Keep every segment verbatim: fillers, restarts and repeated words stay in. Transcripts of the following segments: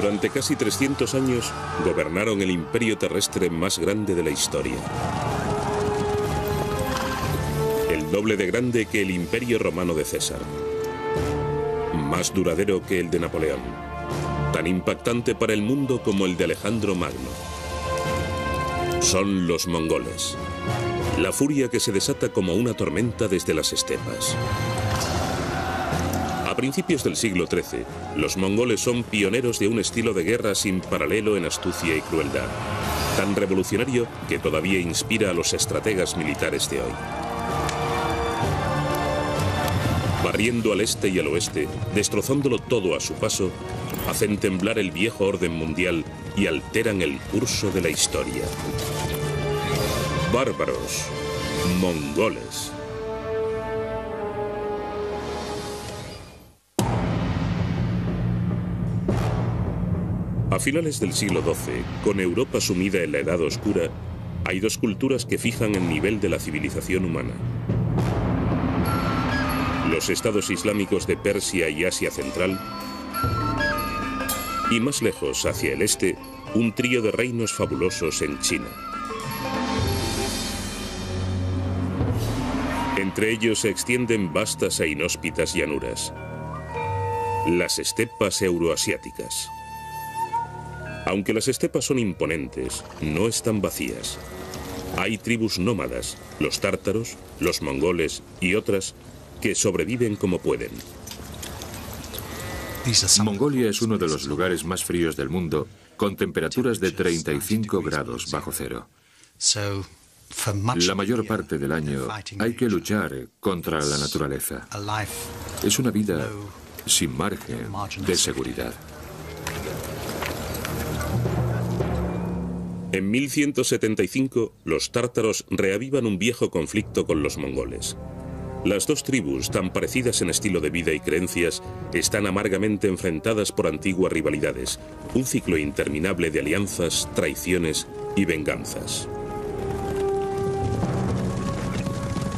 Durante casi trescientos años gobernaron el imperio terrestre más grande de la historia. El doble de grande que el imperio romano de César. Más duradero que el de Napoleón. Tan impactante para el mundo como el de Alejandro Magno. Son los mongoles. La furia que se desata como una tormenta desde las estepas. A principios del siglo trece, los mongoles son pioneros de un estilo de guerra sin paralelo en astucia y crueldad, tan revolucionario que todavía inspira a los estrategas militares de hoy. Barriendo al este y al oeste, destrozándolo todo a su paso, hacen temblar el viejo orden mundial y alteran el curso de la historia. Bárbaros, mongoles. A finales del siglo doce, con Europa sumida en la Edad Oscura, hay dos culturas que fijan el nivel de la civilización humana. Los estados islámicos de Persia y Asia Central, y más lejos, hacia el este, un trío de reinos fabulosos en China. Entre ellos se extienden vastas e inhóspitas llanuras, las estepas euroasiáticas. Aunque las estepas son imponentes, no están vacías. Hay tribus nómadas, los tártaros, los mongoles y otras, que sobreviven como pueden. Mongolia es uno de los lugares más fríos del mundo, con temperaturas de treinta y cinco grados bajo cero. La mayor parte del año hay que luchar contra la naturaleza. Es una vida sin margen de seguridad. En mil ciento setenta y cinco, los tártaros reavivan un viejo conflicto con los mongoles. Las dos tribus, tan parecidas en estilo de vida y creencias, están amargamente enfrentadas por antiguas rivalidades, un ciclo interminable de alianzas, traiciones y venganzas.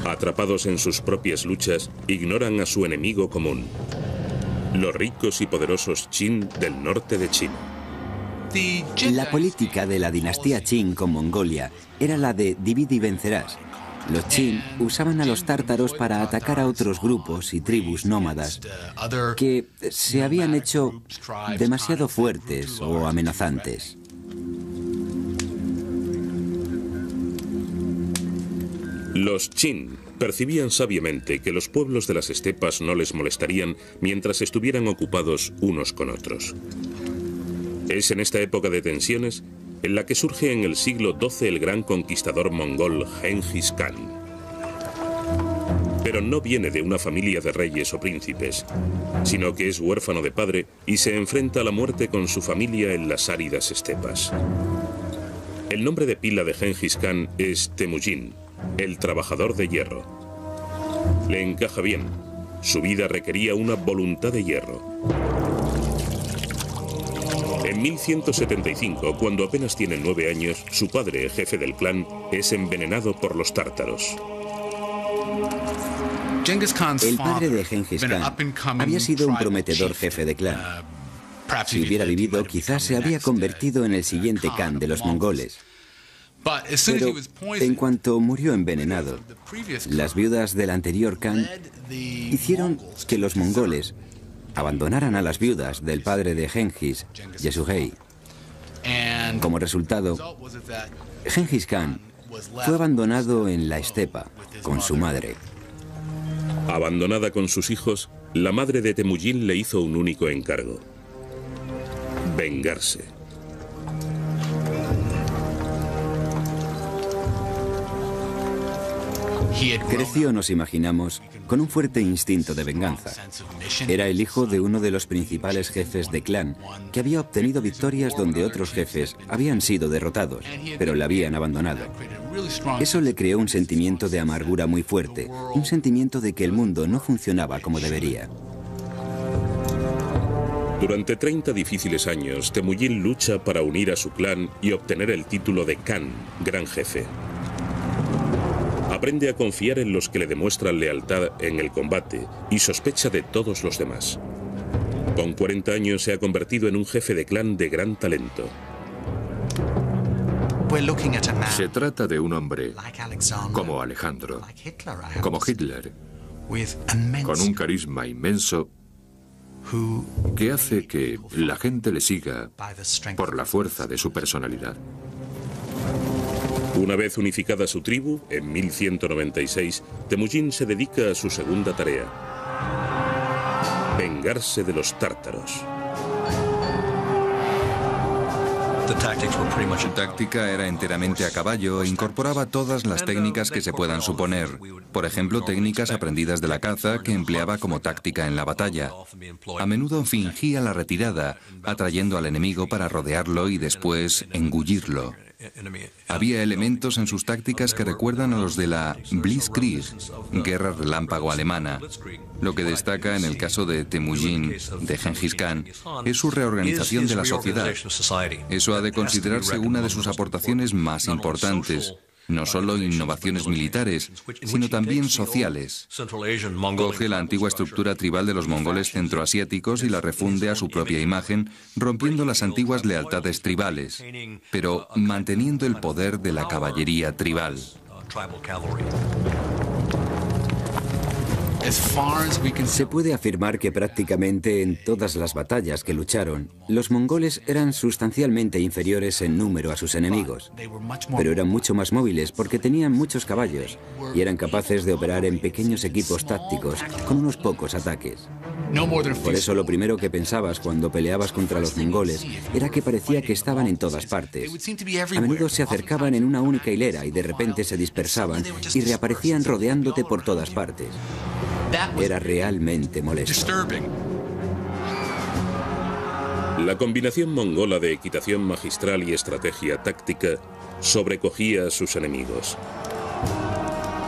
Atrapados en sus propias luchas, ignoran a su enemigo común, los ricos y poderosos Qin del norte de China. La política de la dinastía Qin con Mongolia era la de divide y vencerás. Los Qin usaban a los tártaros para atacar a otros grupos y tribus nómadas que se habían hecho demasiado fuertes o amenazantes. Los Qin percibían sabiamente que los pueblos de las estepas no les molestarían mientras estuvieran ocupados unos con otros. Es en esta época de tensiones en la que surge en el siglo doce el gran conquistador mongol Genghis Khan. Pero no viene de una familia de reyes o príncipes, sino que es huérfano de padre y se enfrenta a la muerte con su familia en las áridas estepas. El nombre de pila de Genghis Khan es Temujin, el trabajador de hierro. Le encaja bien. Su vida requería una voluntad de hierro. En mil ciento setenta y cinco, cuando apenas tiene nueve años, su padre, jefe del clan, es envenenado por los tártaros. El padre de Genghis Khan había sido un prometedor jefe de clan. Si hubiera vivido, quizás se había convertido en el siguiente Khan de los mongoles. Pero en cuanto murió envenenado, las viudas del anterior Khan hicieron que los mongoles abandonaran a las viudas del padre de Genghis, Yesugei. Como resultado, Genghis Khan fue abandonado en la estepa con su madre. Abandonada con sus hijos, la madre de Temujin le hizo un único encargo: vengarse. Creció, nos imaginamos, con un fuerte instinto de venganza. Era el hijo de uno de los principales jefes de clan, que había obtenido victorias donde otros jefes habían sido derrotados, pero le habían abandonado. Eso le creó un sentimiento de amargura muy fuerte, un sentimiento de que el mundo no funcionaba como debería. Durante treinta difíciles años, Temujin lucha para unir a su clan y obtener el título de Khan, gran jefe. Aprende a confiar en los que le demuestran lealtad en el combate y sospecha de todos los demás. Con cuarenta años se ha convertido en un jefe de clan de gran talento. Se trata de un hombre como Alejandro, como Hitler, con un carisma inmenso que hace que la gente le siga por la fuerza de su personalidad. Una vez unificada su tribu, en mil ciento noventa y seis, Temujin se dedica a su segunda tarea: vengarse de los tártaros. Su táctica era enteramente a caballo e incorporaba todas las técnicas que se puedan suponer. Por ejemplo, técnicas aprendidas de la caza que empleaba como táctica en la batalla. A menudo fingía la retirada, atrayendo al enemigo para rodearlo y después engullirlo. Había elementos en sus tácticas que recuerdan a los de la Blitzkrieg, guerra relámpago alemana. Lo que destaca en el caso de Temujin, de Genghis Khan, es su reorganización de la sociedad. Eso ha de considerarse una de sus aportaciones más importantes. No solo innovaciones militares, sino también sociales. Coge la antigua estructura tribal de los mongoles centroasiáticos y la refunde a su propia imagen, rompiendo las antiguas lealtades tribales, pero manteniendo el poder de la caballería tribal. Se puede afirmar que prácticamente en todas las batallas que lucharon, los mongoles eran sustancialmente inferiores en número a sus enemigos, pero eran mucho más móviles porque tenían muchos caballos y eran capaces de operar en pequeños equipos tácticos con unos pocos ataques. Por eso lo primero que pensabas cuando peleabas contra los mongoles era que parecía que estaban en todas partes. A menudo se acercaban en una única hilera y de repente se dispersaban y reaparecían rodeándote por todas partes. Era realmente molesto. La combinación mongola de equitación magistral y estrategia táctica sobrecogía a sus enemigos.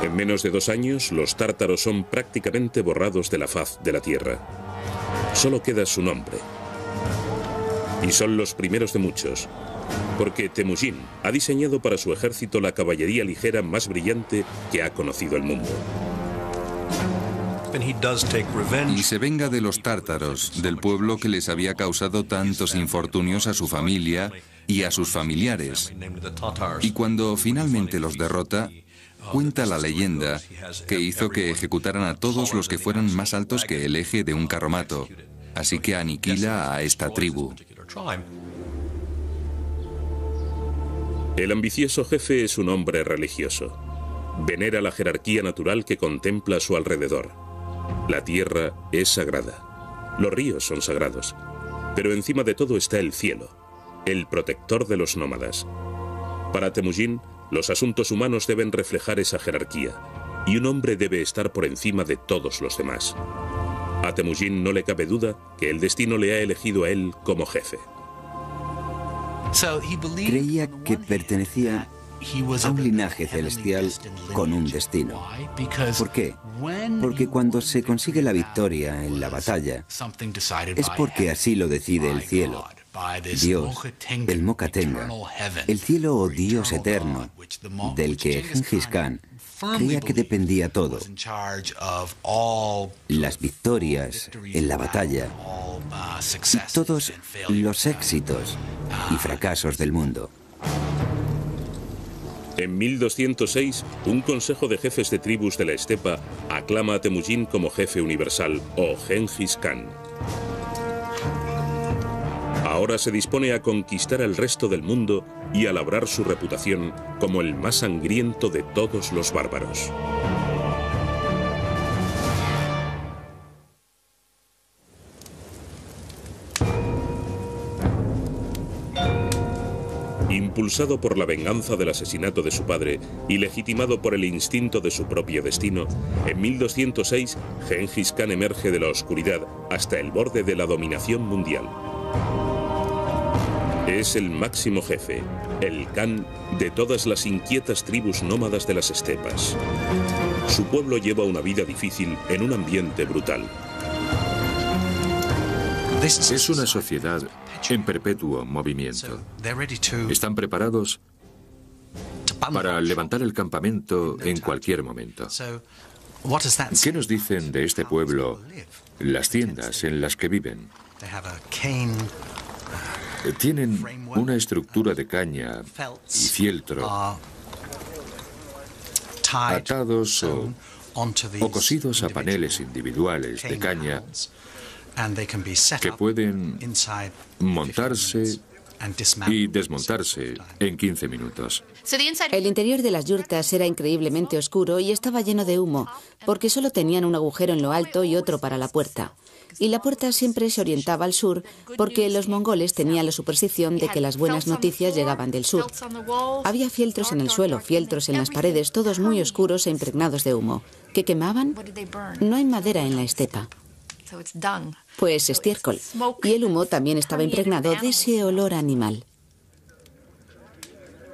En menos de dos años, los tártaros son prácticamente borrados de la faz de la tierra. Solo queda su nombre. Y son los primeros de muchos, porque Temujin ha diseñado para su ejército la caballería ligera más brillante que ha conocido el mundo. Y se venga de los tártaros, del pueblo que les había causado tantos infortunios a su familia y a sus familiares. Y cuando finalmente los derrota, cuenta la leyenda que hizo que ejecutaran a todos los que fueran más altos que el eje de un carromato. Así que aniquila a esta tribu. El ambicioso jefe es un hombre religioso. Venera la jerarquía natural que contempla a su alrededor. La tierra es sagrada. Los ríos son sagrados. Pero encima de todo está el cielo, el protector de los nómadas. Para Temujin, los asuntos humanos deben reflejar esa jerarquía, y un hombre debe estar por encima de todos los demás. A Temujin no le cabe duda que el destino le ha elegido a él como jefe. Creía que pertenecía a un linaje celestial con un destino. ¿Por qué? Porque cuando se consigue la victoria en la batalla, es porque así lo decide el cielo. Dios, el Mokatenga, el cielo o Dios eterno, del que Genghis Khan creía que dependía todo. Las victorias en la batalla, y todos los éxitos y fracasos del mundo. En mil doscientos seis, un consejo de jefes de tribus de la estepa aclama a Temujin como jefe universal o Genghis Khan. Ahora se dispone a conquistar al resto del mundo y a labrar su reputación como el más sangriento de todos los bárbaros. Impulsado por la venganza del asesinato de su padre y legitimado por el instinto de su propio destino, en mil doscientos seis Genghis Khan emerge de la oscuridad hasta el borde de la dominación mundial. Es el máximo jefe, el Khan de todas las inquietas tribus nómadas de las estepas. Su pueblo lleva una vida difícil en un ambiente brutal. Es una sociedad en perpetuo movimiento. Están preparados para levantar el campamento en cualquier momento. ¿Qué nos dicen de este pueblo las tiendas en las que viven? Tienen una estructura de caña y fieltro atados o, o cosidos a paneles individuales de caña que pueden montarse y desmontarse en quince minutos. El interior de las yurtas era increíblemente oscuro y estaba lleno de humo, porque solo tenían un agujero en lo alto y otro para la puerta. Y la puerta siempre se orientaba al sur, porque los mongoles tenían la superstición de que las buenas noticias llegaban del sur. Había fieltros en el suelo, fieltros en las paredes, todos muy oscuros e impregnados de humo. ¿Qué quemaban? No hay madera en la estepa. Pues estiércol. Y el humo también estaba impregnado de ese olor animal.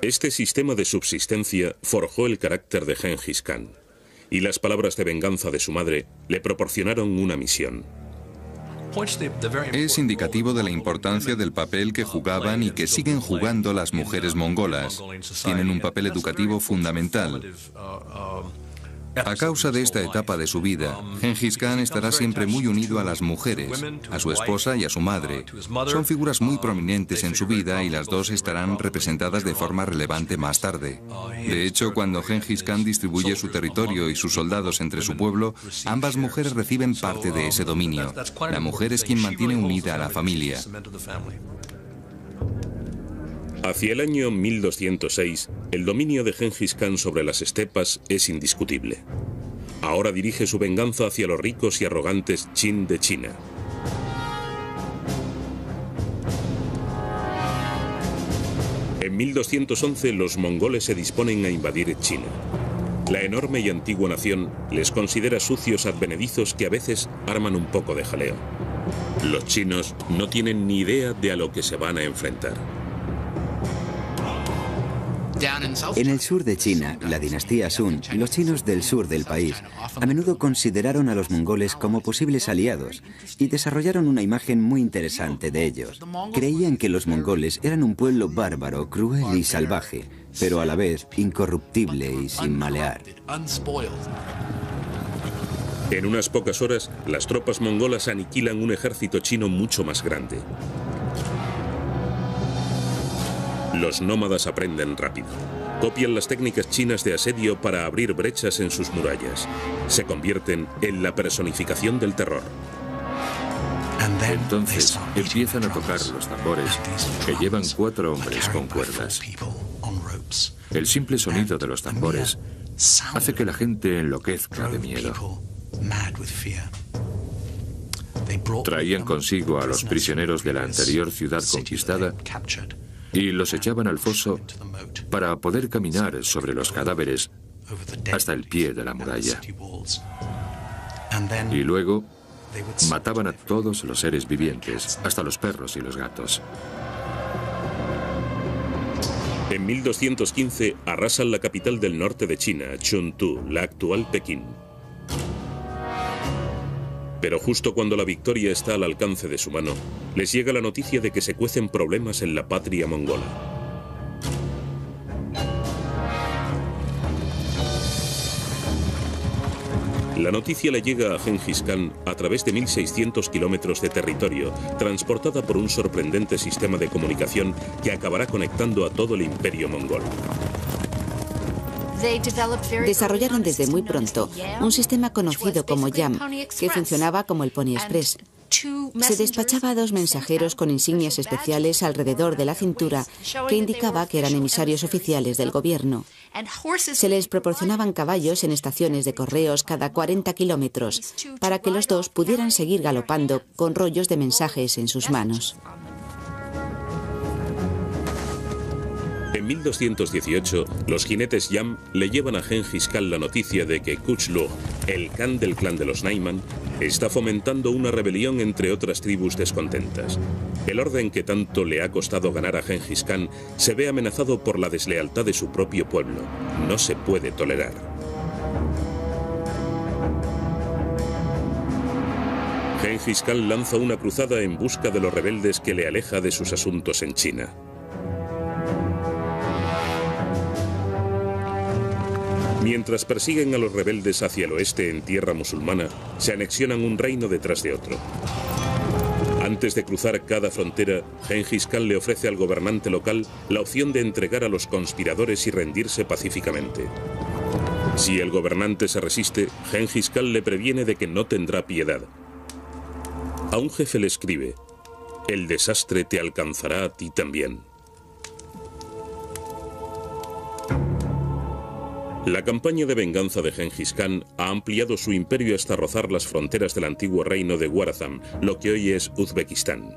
Este sistema de subsistencia forjó el carácter de Genghis Khan, y las palabras de venganza de su madre le proporcionaron una misión. Es indicativo de la importancia del papel que jugaban y que siguen jugando las mujeres mongolas. Tienen un papel educativo fundamental. A causa de esta etapa de su vida, Genghis Khan estará siempre muy unido a las mujeres, a su esposa y a su madre. Son figuras muy prominentes en su vida y las dos estarán representadas de forma relevante más tarde. De hecho, cuando Genghis Khan distribuye su territorio y sus soldados entre su pueblo, ambas mujeres reciben parte de ese dominio. La mujer es quien mantiene unida a la familia. Hacia el año mil doscientos seis, el dominio de Genghis Khan sobre las estepas es indiscutible. Ahora dirige su venganza hacia los ricos y arrogantes Qin de China. En mil doscientos once, los mongoles se disponen a invadir China. La enorme y antigua nación les considera sucios advenedizos que a veces arman un poco de jaleo. Los chinos no tienen ni idea de a lo que se van a enfrentar. En el sur de China, la dinastía Sun, los chinos del sur del país, a menudo consideraron a los mongoles como posibles aliados y desarrollaron una imagen muy interesante de ellos. Creían que los mongoles eran un pueblo bárbaro, cruel y salvaje, pero a la vez incorruptible y sin malear. En unas pocas horas, las tropas mongolas aniquilan un ejército chino mucho más grande. Los nómadas aprenden rápido. Copian las técnicas chinas de asedio para abrir brechas en sus murallas. Se convierten en la personificación del terror. Entonces empiezan a tocar los tambores que llevan cuatro hombres con cuerdas. El simple sonido de los tambores hace que la gente enloquezca de miedo. Traían consigo a los prisioneros de la anterior ciudad conquistada y los echaban al foso para poder caminar sobre los cadáveres hasta el pie de la muralla. Y luego mataban a todos los seres vivientes, hasta los perros y los gatos. En mil doscientos quince arrasan la capital del norte de China, Chuntú, la actual Pekín. Pero justo cuando la victoria está al alcance de su mano, les llega la noticia de que se cuecen problemas en la patria mongola. La noticia le llega a Genghis Khan a través de mil seiscientos kilómetros de territorio, transportada por un sorprendente sistema de comunicación que acabará conectando a todo el imperio mongol. Desarrollaron desde muy pronto un sistema conocido como Yam, que funcionaba como el Pony Express. Se despachaba a dos mensajeros con insignias especiales alrededor de la cintura, que indicaba que eran emisarios oficiales del gobierno. Se les proporcionaban caballos en estaciones de correos cada cuarenta kilómetros, para que los dos pudieran seguir galopando con rollos de mensajes en sus manos. En mil doscientos dieciocho, los jinetes Yam le llevan a Genghis Khan la noticia de que Küchlüg, el Khan del clan de los Naiman, está fomentando una rebelión entre otras tribus descontentas. El orden que tanto le ha costado ganar a Genghis Khan se ve amenazado por la deslealtad de su propio pueblo. No se puede tolerar. Genghis Khan lanza una cruzada en busca de los rebeldes que le aleja de sus asuntos en China. Mientras persiguen a los rebeldes hacia el oeste en tierra musulmana, se anexionan un reino detrás de otro. Antes de cruzar cada frontera, Genghis Khan le ofrece al gobernante local la opción de entregar a los conspiradores y rendirse pacíficamente. Si el gobernante se resiste, Genghis Khan le previene de que no tendrá piedad. A un jefe le escribe: el desastre te alcanzará a ti también. La campaña de venganza de Genghis Khan ha ampliado su imperio hasta rozar las fronteras del antiguo reino de Khwarazm, lo que hoy es Uzbekistán.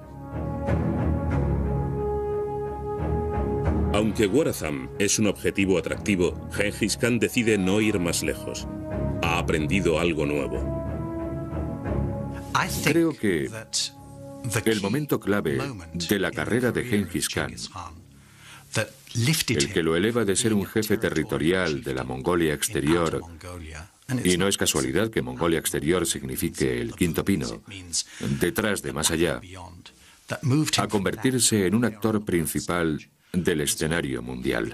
Aunque Khwarazm es un objetivo atractivo, Genghis Khan decide no ir más lejos. Ha aprendido algo nuevo. Creo que el momento clave de la carrera de Genghis Khan, el que lo eleva de ser un jefe territorial de la Mongolia exterior, y no es casualidad que Mongolia exterior signifique el quinto pino, detrás de más allá, a convertirse en un actor principal del escenario mundial.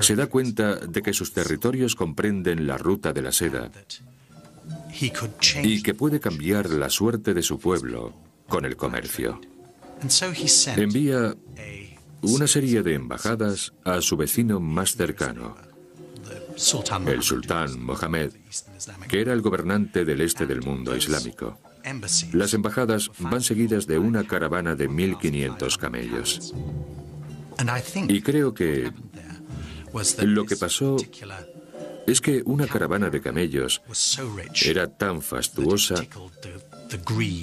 Se da cuenta de que sus territorios comprenden la ruta de la seda y que puede cambiar la suerte de su pueblo con el comercio. Envía una serie de embajadas a su vecino más cercano, el sultán Mohammed, que era el gobernante del este del mundo islámico. Las embajadas van seguidas de una caravana de mil quinientos camellos. Y creo que lo que pasó es que una caravana de camellos era tan fastuosa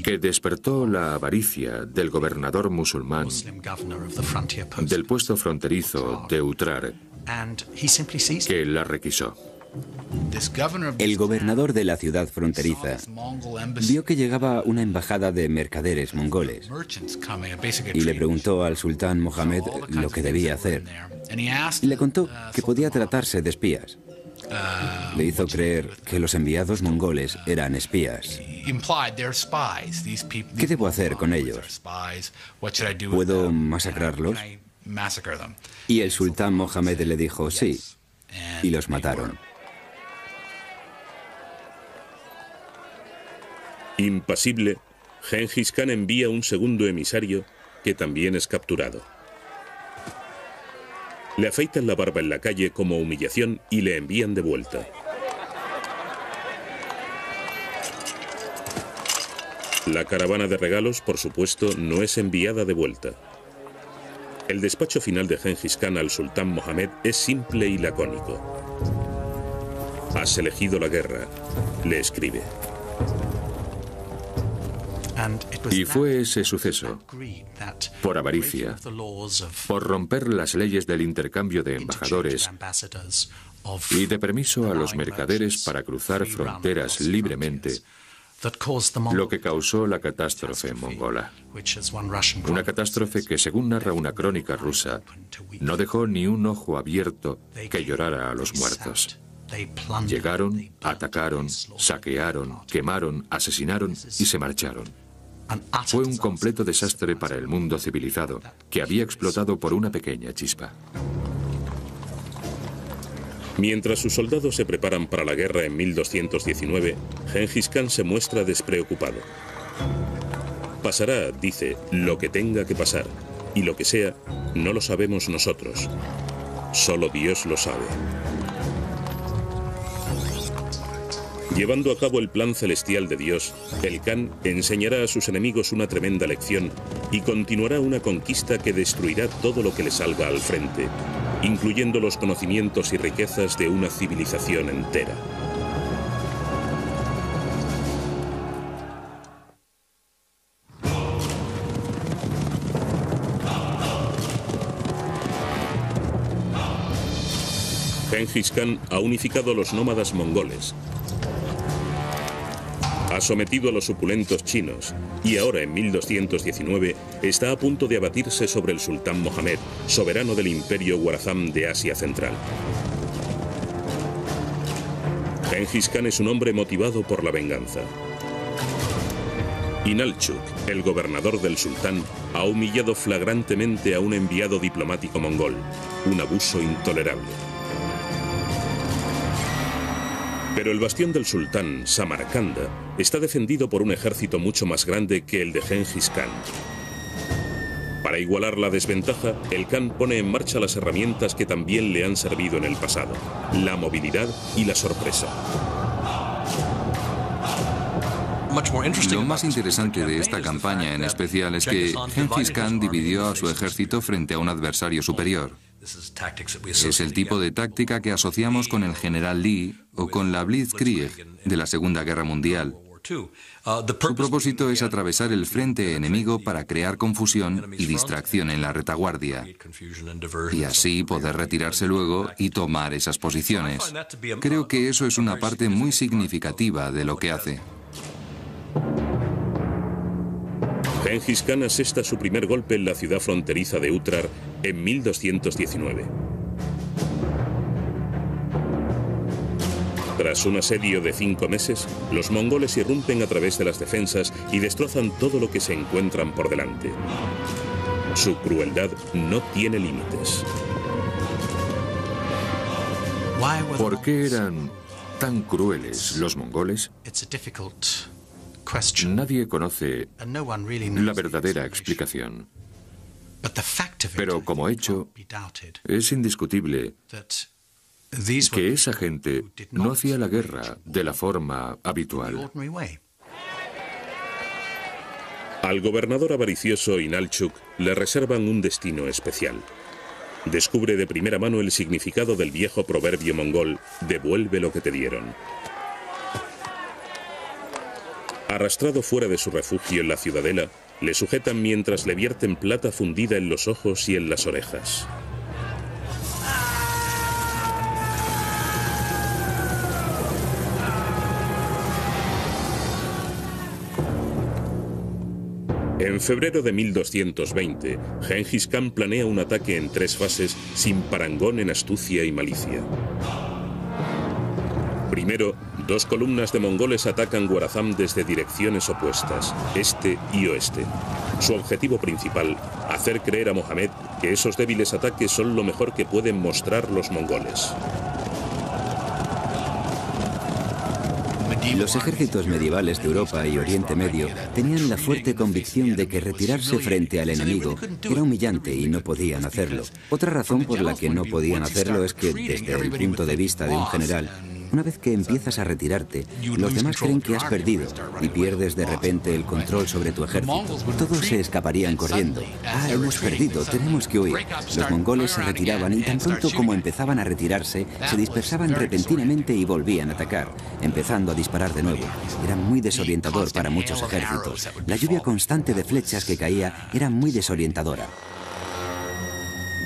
que despertó la avaricia del gobernador musulmán del puesto fronterizo de Utrar, que la requisó. El gobernador de la ciudad fronteriza vio que llegaba una embajada de mercaderes mongoles y le preguntó al sultán Mohammed lo que debía hacer. Y le contó que podía tratarse de espías. Le hizo creer que los enviados mongoles eran espías. ¿Qué debo hacer con ellos? ¿Puedo masacrarlos? Y el sultán Mohammed le dijo sí, y los mataron. Impasible, Genghis Khan envía un segundo emisario que también es capturado. Le afeitan la barba en la calle como humillación y le envían de vuelta. La caravana de regalos, por supuesto, no es enviada de vuelta. El despacho final de Genghis Khan al sultán Mohammed es simple y lacónico. Has elegido la guerra, le escribe. Y fue ese suceso, por avaricia, por romper las leyes del intercambio de embajadores y de permiso a los mercaderes para cruzar fronteras libremente, lo que causó la catástrofe mongola. Una catástrofe que, según narra una crónica rusa, no dejó ni un ojo abierto que llorara a los muertos. Llegaron, atacaron, saquearon, quemaron, asesinaron y se marcharon. Fue un completo desastre para el mundo civilizado, que había explotado por una pequeña chispa. Mientras sus soldados se preparan para la guerra en mil doscientos diecinueve, Genghis Khan se muestra despreocupado. Pasará, dice, lo que tenga que pasar, y lo que sea, no lo sabemos nosotros. Solo Dios lo sabe. Llevando a cabo el plan celestial de Dios, el Khan enseñará a sus enemigos una tremenda lección y continuará una conquista que destruirá todo lo que le salga al frente, incluyendo los conocimientos y riquezas de una civilización entera. Genghis Khan ha unificado a los nómadas mongoles, ha sometido a los opulentos chinos y ahora en mil doscientos diecinueve está a punto de abatirse sobre el sultán Mohammed, soberano del imperio Khwarazm de Asia Central. Genghis Khan es un hombre motivado por la venganza. Inalchuk, el gobernador del sultán, ha humillado flagrantemente a un enviado diplomático mongol, un abuso intolerable. Pero el bastión del sultán, Samarcanda, está defendido por un ejército mucho más grande que el de Genghis Khan. Para igualar la desventaja, el Khan pone en marcha las herramientas que también le han servido en el pasado: la movilidad y la sorpresa. Lo más interesante de esta campaña en especial es que Genghis Khan dividió a su ejército frente a un adversario superior. Es el tipo de táctica que asociamos con el general Lee o con la Blitzkrieg de la Segunda Guerra Mundial. Su propósito es atravesar el frente enemigo para crear confusión y distracción en la retaguardia, y así poder retirarse luego y tomar esas posiciones. Creo que eso es una parte muy significativa de lo que hace. Genghis Khan asesta su primer golpe en la ciudad fronteriza de Utrar en mil doscientos diecinueve. Tras un asedio de cinco meses, los mongoles irrumpen a través de las defensas y destrozan todo lo que se encuentran por delante. Su crueldad no tiene límites. ¿Por qué eran tan crueles los mongoles? Nadie conoce la verdadera explicación. Pero como hecho, es indiscutible que esa gente no hacía la guerra de la forma habitual. Al gobernador avaricioso Inalchuk le reservan un destino especial. Descubre de primera mano el significado del viejo proverbio mongol: devuelve lo que te dieron. Arrastrado fuera de su refugio en la ciudadela, le sujetan mientras le vierten plata fundida en los ojos y en las orejas. En febrero de mil doscientos veinte, Genghis Khan planea un ataque en tres fases sin parangón en astucia y malicia. Primero, dos columnas de mongoles atacan Khwarazm desde direcciones opuestas, este y oeste. Su objetivo principal, hacer creer a Mohammed que esos débiles ataques son lo mejor que pueden mostrar los mongoles. Los ejércitos medievales de Europa y Oriente Medio tenían la fuerte convicción de que retirarse frente al enemigo era humillante y no podían hacerlo. Otra razón por la que no podían hacerlo es que, desde el punto de vista de un general, una vez que empiezas a retirarte, los demás creen que has perdido y pierdes de repente el control sobre tu ejército. Todos se escaparían corriendo. Ah, hemos perdido, tenemos que huir. Los mongoles se retiraban y tan pronto como empezaban a retirarse, se dispersaban repentinamente y volvían a atacar, empezando a disparar de nuevo. Era muy desorientador para muchos ejércitos. La lluvia constante de flechas que caía era muy desorientadora.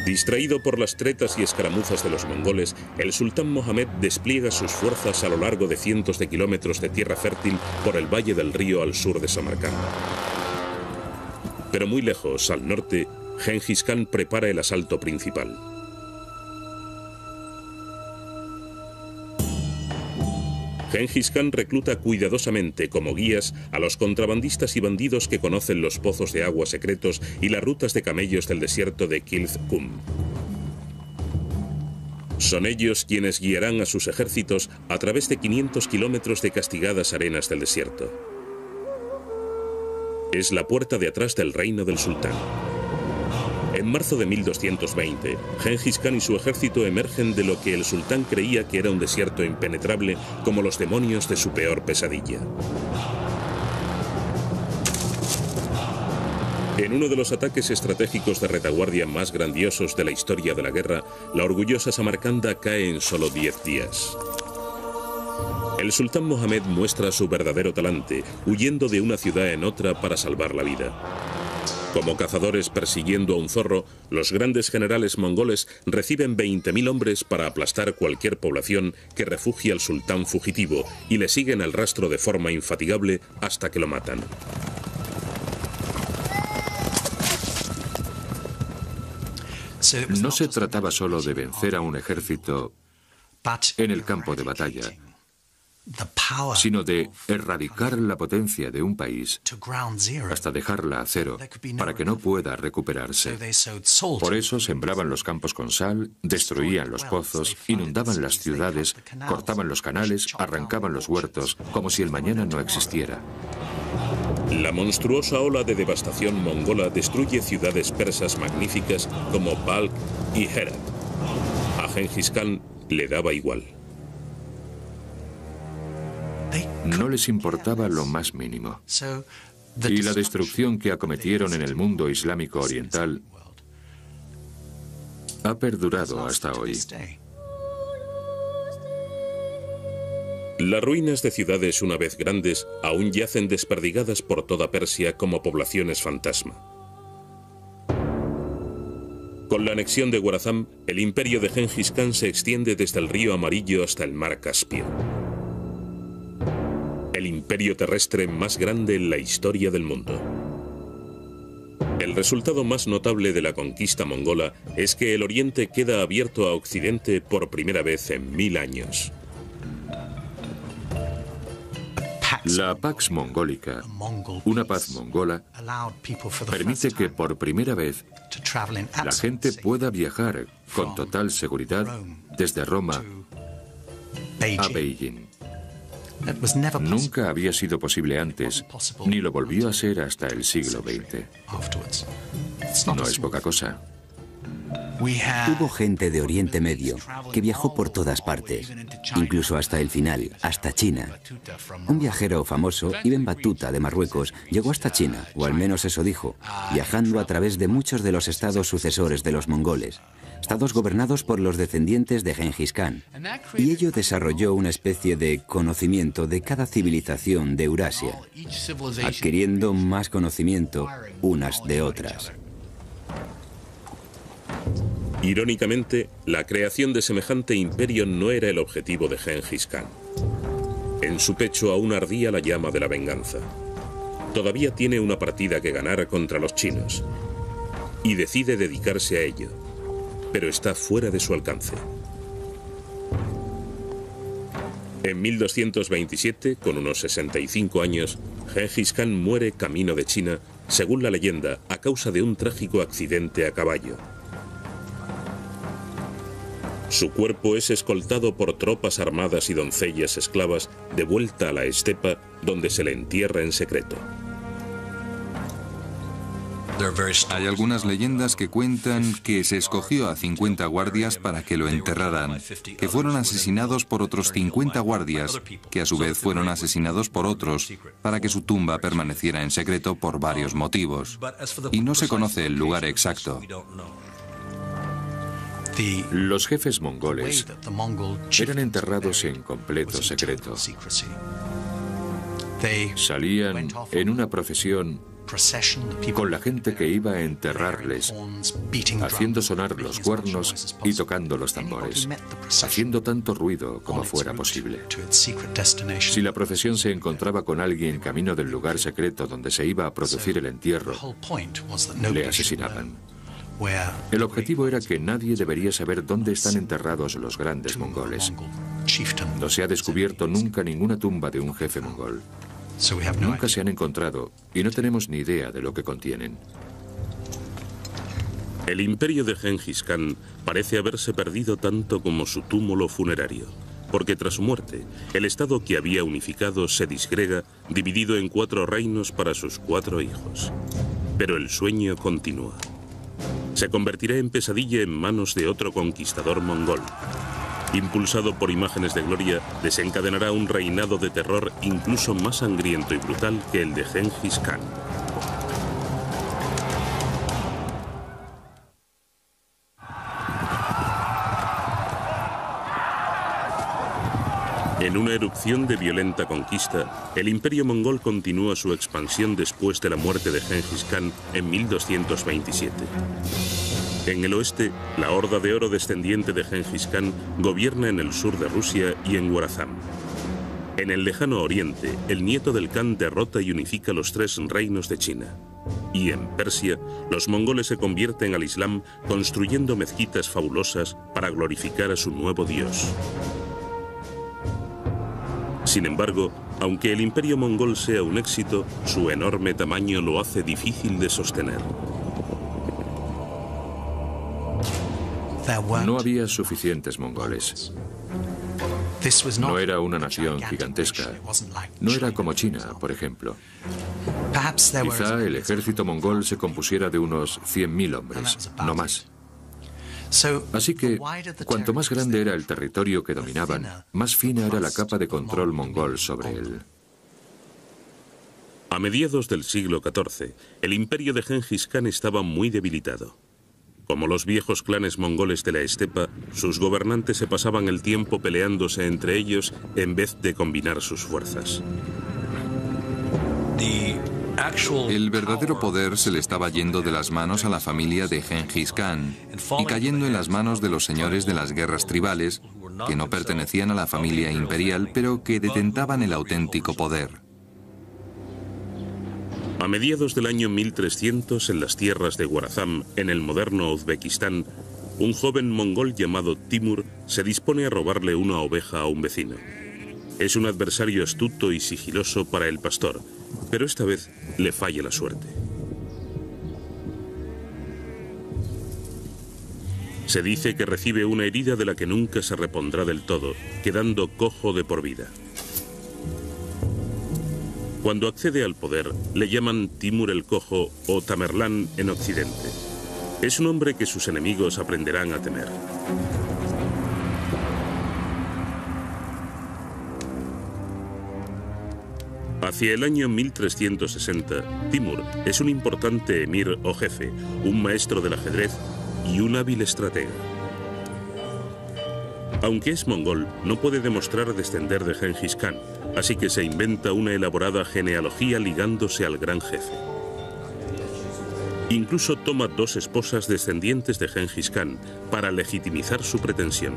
Distraído por las tretas y escaramuzas de los mongoles, el sultán Mohammed despliega sus fuerzas a lo largo de cientos de kilómetros de tierra fértil por el valle del río al sur de Samarcanda. Pero muy lejos, al norte, Genghis Khan prepara el asalto principal. Genghis Khan recluta cuidadosamente como guías a los contrabandistas y bandidos que conocen los pozos de agua secretos y las rutas de camellos del desierto de Kyzylkum. Son ellos quienes guiarán a sus ejércitos a través de quinientos kilómetros de castigadas arenas del desierto. Es la puerta de atrás del reino del sultán. En marzo de mil doscientos veinte, Genghis Khan y su ejército emergen de lo que el sultán creía que era un desierto impenetrable, como los demonios de su peor pesadilla. En uno de los ataques estratégicos de retaguardia más grandiosos de la historia de la guerra, la orgullosa Samarcanda cae en solo diez días. El sultán Mohammed muestra su verdadero talante, huyendo de una ciudad en otra para salvar la vida. Como cazadores persiguiendo a un zorro, los grandes generales mongoles reciben veinte mil hombres para aplastar cualquier población que refugie al sultán fugitivo y le siguen el rastro de forma infatigable hasta que lo matan. No se trataba solo de vencer a un ejército en el campo de batalla, sino de erradicar la potencia de un país hasta dejarla a cero para que no pueda recuperarse. Por eso sembraban los campos con sal, destruían los pozos, inundaban las ciudades, cortaban los canales, arrancaban los huertos, como si el mañana no existiera. La monstruosa ola de devastación mongola destruye ciudades persas magníficas como Balkh y Herat. A Genghis Khan le daba igual. No les importaba lo más mínimo. Y la destrucción que acometieron en el mundo islámico oriental ha perdurado hasta hoy. Las ruinas de ciudades una vez grandes aún yacen desperdigadas por toda Persia como poblaciones fantasma. Con la anexión de Khwarazm, el imperio de Genghis Khan se extiende desde el río Amarillo hasta el mar Caspio. El imperio terrestre más grande en la historia del mundo. El resultado más notable de la conquista mongola es que el oriente queda abierto a Occidente por primera vez en mil años. La Pax Mongólica, una paz mongola, permite que por primera vez la gente pueda viajar con total seguridad desde Roma a Beijing. Nunca había sido posible antes, ni lo volvió a ser hasta el siglo veinte. No es poca cosa. Hubo gente de Oriente Medio que viajó por todas partes, incluso hasta el final, hasta China. Un viajero famoso, Ibn Battuta de Marruecos, llegó hasta China, o al menos eso dijo, viajando a través de muchos de los estados sucesores de los mongoles, estados gobernados por los descendientes de Genghis Khan. Y ello desarrolló una especie de conocimiento de cada civilización de Eurasia, adquiriendo más conocimiento unas de otras. Irónicamente, la creación de semejante imperio no era el objetivo de Genghis Khan. En su pecho aún ardía la llama de la venganza. Todavía tiene una partida que ganar contra los chinos y decide dedicarse a ello, pero está fuera de su alcance. En mil doscientos veintisiete, con unos sesenta y cinco años, Genghis Khan muere camino de China, según la leyenda, a causa de un trágico accidente a caballo. Su cuerpo es escoltado por tropas armadas y doncellas esclavas de vuelta a la estepa, donde se le entierra en secreto. Hay algunas leyendas que cuentan que se escogió a cincuenta guardias para que lo enterraran, que fueron asesinados por otros cincuenta guardias, que a su vez fueron asesinados por otros, para que su tumba permaneciera en secreto por varios motivos. Y no se conoce el lugar exacto. Los jefes mongoles eran enterrados en completo secreto. Salían en una procesión con la gente que iba a enterrarles, haciendo sonar los cuernos y tocando los tambores, haciendo tanto ruido como fuera posible. Si la procesión se encontraba con alguien camino del lugar secreto donde se iba a producir el entierro, le asesinaban. El objetivo era que nadie debería saber dónde están enterrados los grandes mongoles. No se ha descubierto nunca ninguna tumba de un jefe mongol. Nunca se han encontrado y no tenemos ni idea de lo que contienen. El imperio de Genghis Khan parece haberse perdido tanto como su túmulo funerario, porque tras su muerte, el estado que había unificado se disgrega, dividido en cuatro reinos para sus cuatro hijos. Pero el sueño continúa. Se convertirá en pesadilla en manos de otro conquistador mongol. Impulsado por imágenes de gloria, desencadenará un reinado de terror incluso más sangriento y brutal que el de Genghis Khan. En una erupción de violenta conquista, el imperio mongol continúa su expansión después de la muerte de Genghis Khan en mil doscientos veintisiete. En el oeste, la Horda de Oro descendiente de Genghis Khan gobierna en el sur de Rusia y en Khwarazm. En el lejano oriente, el nieto del Khan derrota y unifica los tres reinos de China. Y en Persia, los mongoles se convierten al Islam construyendo mezquitas fabulosas para glorificar a su nuevo dios. Sin embargo, aunque el imperio mongol sea un éxito, su enorme tamaño lo hace difícil de sostener. No había suficientes mongoles. No era una nación gigantesca. No era como China, por ejemplo. Quizá el ejército mongol se compusiera de unos cien mil hombres, no más. Así que, cuanto más grande era el territorio que dominaban, más fina era la capa de control mongol sobre él. A mediados del siglo catorce, el imperio de Genghis Khan estaba muy debilitado. Como los viejos clanes mongoles de la estepa, sus gobernantes se pasaban el tiempo peleándose entre ellos en vez de combinar sus fuerzas. El verdadero poder se le estaba yendo de las manos a la familia de Genghis Khan y cayendo en las manos de los señores de las guerras tribales, que no pertenecían a la familia imperial, pero que detentaban el auténtico poder. A mediados del año mil trescientos, en las tierras de Khwarazm, en el moderno Uzbekistán, un joven mongol llamado Timur se dispone a robarle una oveja a un vecino. Es un adversario astuto y sigiloso para el pastor, pero esta vez le falla la suerte. Se dice que recibe una herida de la que nunca se repondrá del todo, quedando cojo de por vida. Cuando accede al poder, le llaman Timur el Cojo o Tamerlán en Occidente. Es un hombre que sus enemigos aprenderán a temer. Hacia el año mil trescientos sesenta, Timur es un importante emir o jefe, un maestro del ajedrez y un hábil estratega. Aunque es mongol, no puede demostrar descender de Genghis Khan, así que se inventa una elaborada genealogía ligándose al gran jefe. Incluso toma dos esposas descendientes de Genghis Khan para legitimizar su pretensión.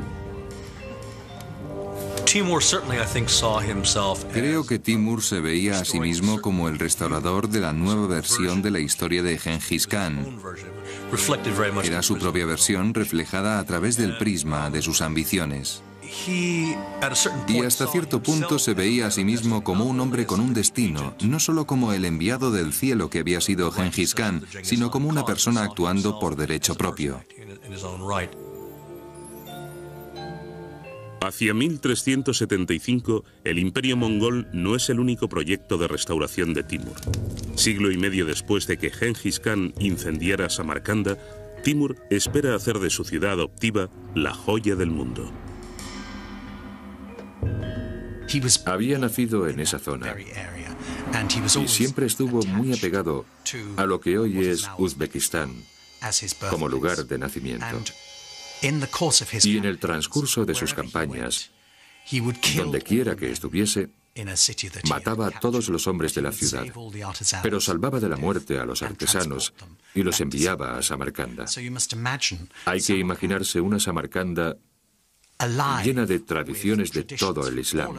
Creo que Timur se veía a sí mismo como el restaurador de la nueva versión de la historia de Genghis Khan. Era su propia versión reflejada a través del prisma de sus ambiciones. Y hasta cierto punto se veía a sí mismo como un hombre con un destino, no solo como el enviado del cielo que había sido Genghis Khan, sino como una persona actuando por derecho propio. Hacia mil trescientos setenta y cinco, el imperio mongol no es el único proyecto de restauración de Timur. Siglo y medio después de que Genghis Khan incendiara Samarcanda, Timur espera hacer de su ciudad adoptiva la joya del mundo. Había nacido en esa zona y siempre estuvo muy apegado a lo que hoy es Uzbekistán como lugar de nacimiento. Y en el transcurso de sus campañas, donde quiera que estuviese, mataba a todos los hombres de la ciudad, pero salvaba de la muerte a los artesanos y los enviaba a Samarcanda. Hay que imaginarse una Samarcanda llena de tradiciones de todo el Islam,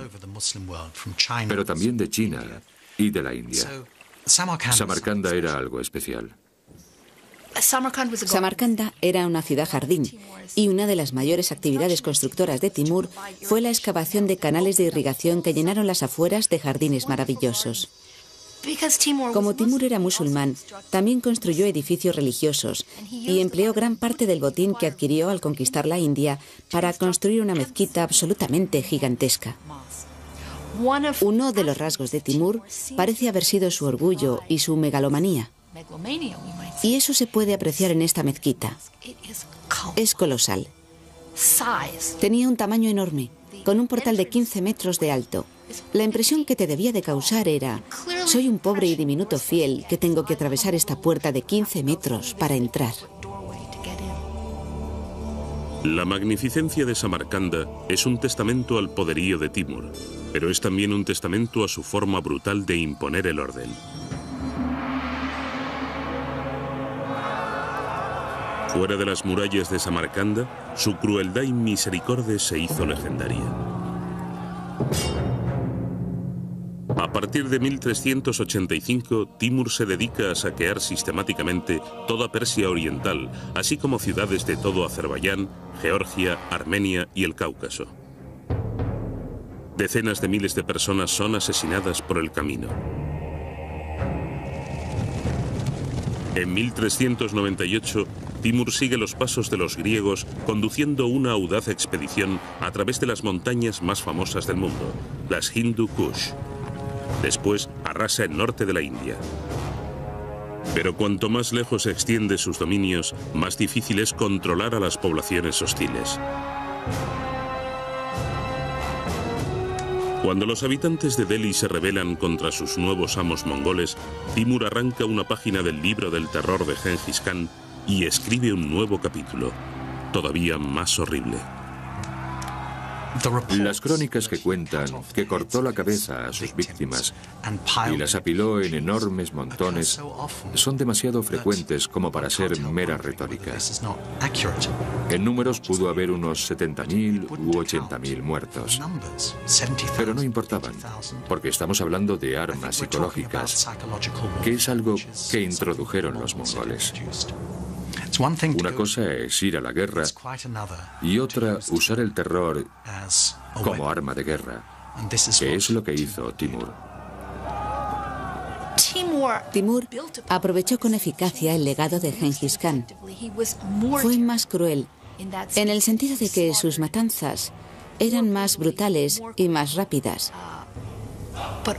pero también de China y de la India. Samarcanda era algo especial. Samarcanda era una ciudad jardín y una de las mayores actividades constructoras de Timur fue la excavación de canales de irrigación que llenaron las afueras de jardines maravillosos. Como Timur era musulmán, también construyó edificios religiosos y empleó gran parte del botín que adquirió al conquistar la India para construir una mezquita absolutamente gigantesca. Uno de los rasgos de Timur parece haber sido su orgullo y su megalomanía. Y eso se puede apreciar en esta mezquita. Es colosal. Tenía un tamaño enorme, con un portal de quince metros de alto. La impresión que te debía de causar era: soy un pobre y diminuto fiel que tengo que atravesar esta puerta de quince metros para entrar. La magnificencia de Samarcanda es un testamento al poderío de Timur, pero es también un testamento a su forma brutal de imponer el orden. Fuera de las murallas de Samarcanda, su crueldad y misericordia se hizo legendaria. A partir de mil trescientos ochenta y cinco, Timur se dedica a saquear sistemáticamente toda Persia oriental, así como ciudades de todo Azerbaiyán, Georgia, Armenia y el Cáucaso. Decenas de miles de personas son asesinadas por el camino. En mil trescientos noventa y ocho, Timur sigue los pasos de los griegos conduciendo una audaz expedición a través de las montañas más famosas del mundo, las Hindu Kush. Después arrasa el norte de la India. Pero cuanto más lejos se extiende sus dominios, más difícil es controlar a las poblaciones hostiles. Cuando los habitantes de Delhi se rebelan contra sus nuevos amos mongoles, Timur arranca una página del libro del terror de Genghis Khan y escribe un nuevo capítulo, todavía más horrible. Las crónicas que cuentan que cortó la cabeza a sus víctimas y las apiló en enormes montones son demasiado frecuentes como para ser mera retórica. En números pudo haber unos setenta mil u ochenta mil muertos, pero no importaban, porque estamos hablando de armas psicológicas, que es algo que introdujeron los mongoles. Una cosa es ir a la guerra y otra usar el terror como arma de guerra, que es lo que hizo Timur. Timur aprovechó con eficacia el legado de Genghis Khan. Fue más cruel, en el sentido de que sus matanzas eran más brutales y más rápidas,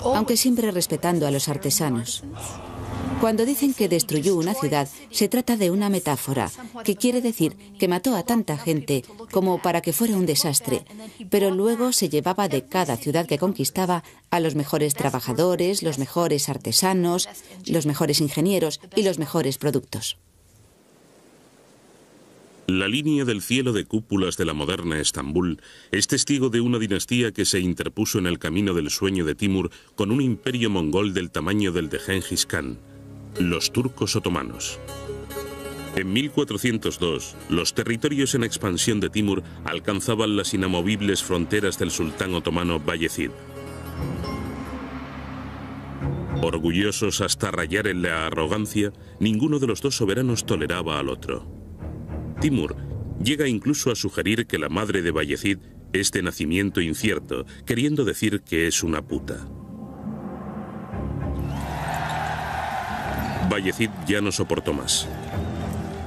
aunque siempre respetando a los artesanos. Cuando dicen que destruyó una ciudad, se trata de una metáfora, que quiere decir que mató a tanta gente como para que fuera un desastre, pero luego se llevaba de cada ciudad que conquistaba a los mejores trabajadores, los mejores artesanos, los mejores ingenieros y los mejores productos. La línea del cielo de cúpulas de la moderna Estambul es testigo de una dinastía que se interpuso en el camino del sueño de Timur con un imperio mongol del tamaño del de Genghis Khan. Los turcos otomanos. En mil cuatrocientos dos, los territorios en expansión de Timur alcanzaban las inamovibles fronteras del sultán otomano Bayezid. Orgullosos hasta rayar en la arrogancia, ninguno de los dos soberanos toleraba al otro. Timur llega incluso a sugerir que la madre de Bayezid es de nacimiento incierto, queriendo decir que es una puta. Bayezid ya no soportó más.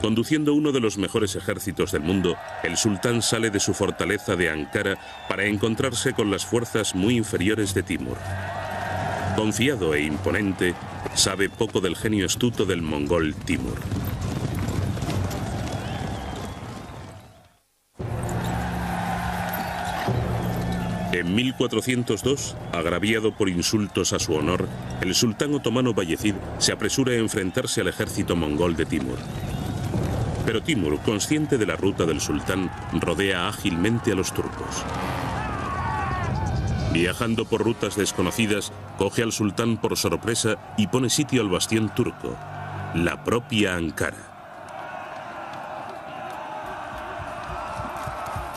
Conduciendo uno de los mejores ejércitos del mundo, el sultán sale de su fortaleza de Ankara para encontrarse con las fuerzas muy inferiores de Timur. Confiado e imponente, sabe poco del genio astuto del mongol Timur. En mil cuatrocientos dos, agraviado por insultos a su honor, el sultán otomano Bayezid se apresura a enfrentarse al ejército mongol de Timur. Pero Timur, consciente de la ruta del sultán, rodea ágilmente a los turcos. Viajando por rutas desconocidas, coge al sultán por sorpresa y pone sitio al bastión turco, la propia Ankara.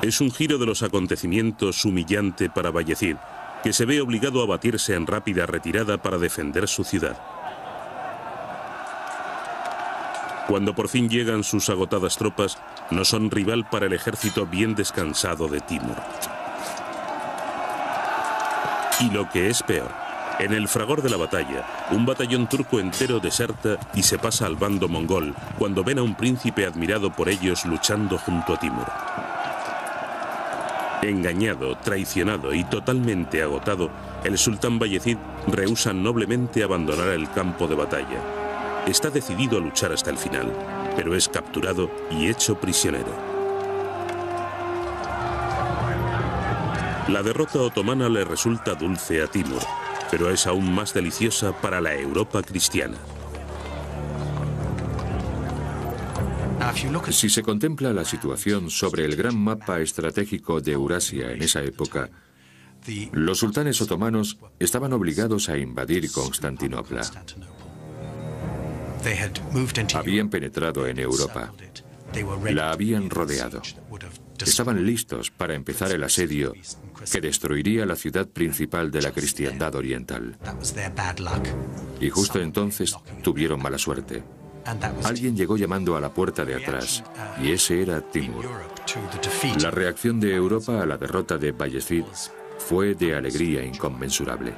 Es un giro de los acontecimientos humillante para Bayezid, que se ve obligado a batirse en rápida retirada para defender su ciudad. Cuando por fin llegan sus agotadas tropas, no son rival para el ejército bien descansado de Timur. Y lo que es peor, en el fragor de la batalla, un batallón turco entero deserta y se pasa al bando mongol cuando ven a un príncipe admirado por ellos luchando junto a Timur. Engañado, traicionado y totalmente agotado, el sultán Bayezid rehúsa noblemente abandonar el campo de batalla. Está decidido a luchar hasta el final, pero es capturado y hecho prisionero. La derrota otomana le resulta dulce a Timur, pero es aún más deliciosa para la Europa cristiana. Si se contempla la situación sobre el gran mapa estratégico de Eurasia en esa época, los sultanes otomanos estaban obligados a invadir Constantinopla. Habían penetrado en Europa, la habían rodeado. Estaban listos para empezar el asedio que destruiría la ciudad principal de la cristiandad oriental. Y justo entonces tuvieron mala suerte. Alguien llegó llamando a la puerta de atrás, y ese era Timur. La reacción de Europa a la derrota de Bayezid Fue de alegría inconmensurable.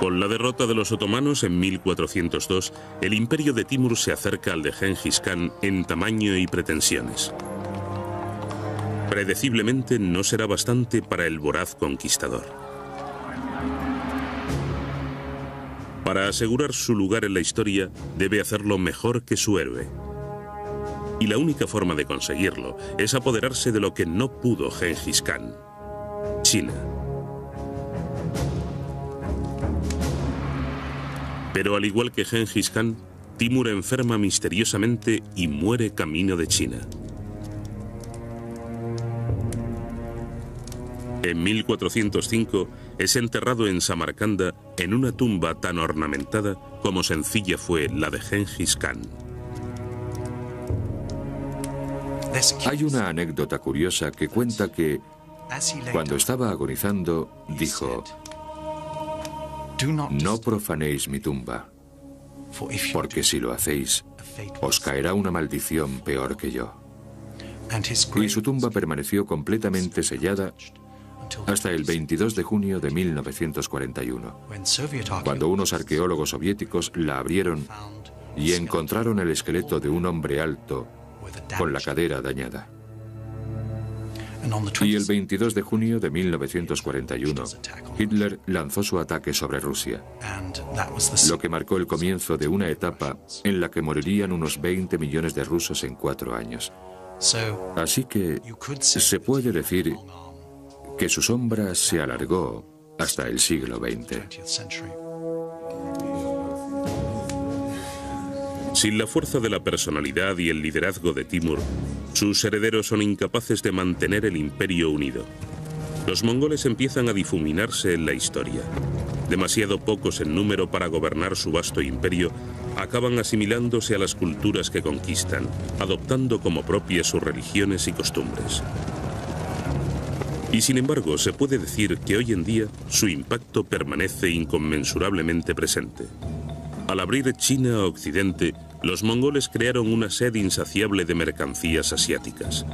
Con la derrota de los otomanos en mil cuatrocientos dos, el imperio de Timur se acerca al de Genghis Khan en tamaño y pretensiones. Predeciblemente no será bastante para el voraz conquistador. Para asegurar su lugar en la historia, debe hacerlo mejor que su héroe. Y la única forma de conseguirlo es apoderarse de lo que no pudo Genghis Khan: China. Pero al igual que Genghis Khan, Timur enferma misteriosamente y muere camino de China. En mil cuatrocientos cinco es enterrado en Samarcanda en una tumba tan ornamentada como sencilla fue la de Genghis Khan. Hay una anécdota curiosa que cuenta que, cuando estaba agonizando, dijo: "No profanéis mi tumba, porque si lo hacéis, os caerá una maldición peor que yo". Y su tumba permaneció completamente sellada hasta el veintidós de junio de mil novecientos cuarenta y uno, cuando unos arqueólogos soviéticos la abrieron y encontraron el esqueleto de un hombre alto con la cadera dañada. Y el veintidós de junio de mil novecientos cuarenta y uno, Hitler lanzó su ataque sobre Rusia, lo que marcó el comienzo de una etapa en la que morirían unos veinte millones de rusos en cuatro años. Así que se puede decir que su sombra se alargó hasta el siglo veinte. Sin la fuerza de la personalidad y el liderazgo de Timur, sus herederos son incapaces de mantener el imperio unido. Los mongoles empiezan a difuminarse en la historia. Demasiado pocos en número para gobernar su vasto imperio, acaban asimilándose a las culturas que conquistan, adoptando como propias sus religiones y costumbres. Y sin embargo, se puede decir que hoy en día su impacto permanece inconmensurablemente presente. Al abrir China a Occidente, los mongoles crearon una sed insaciable de mercancías asiáticas.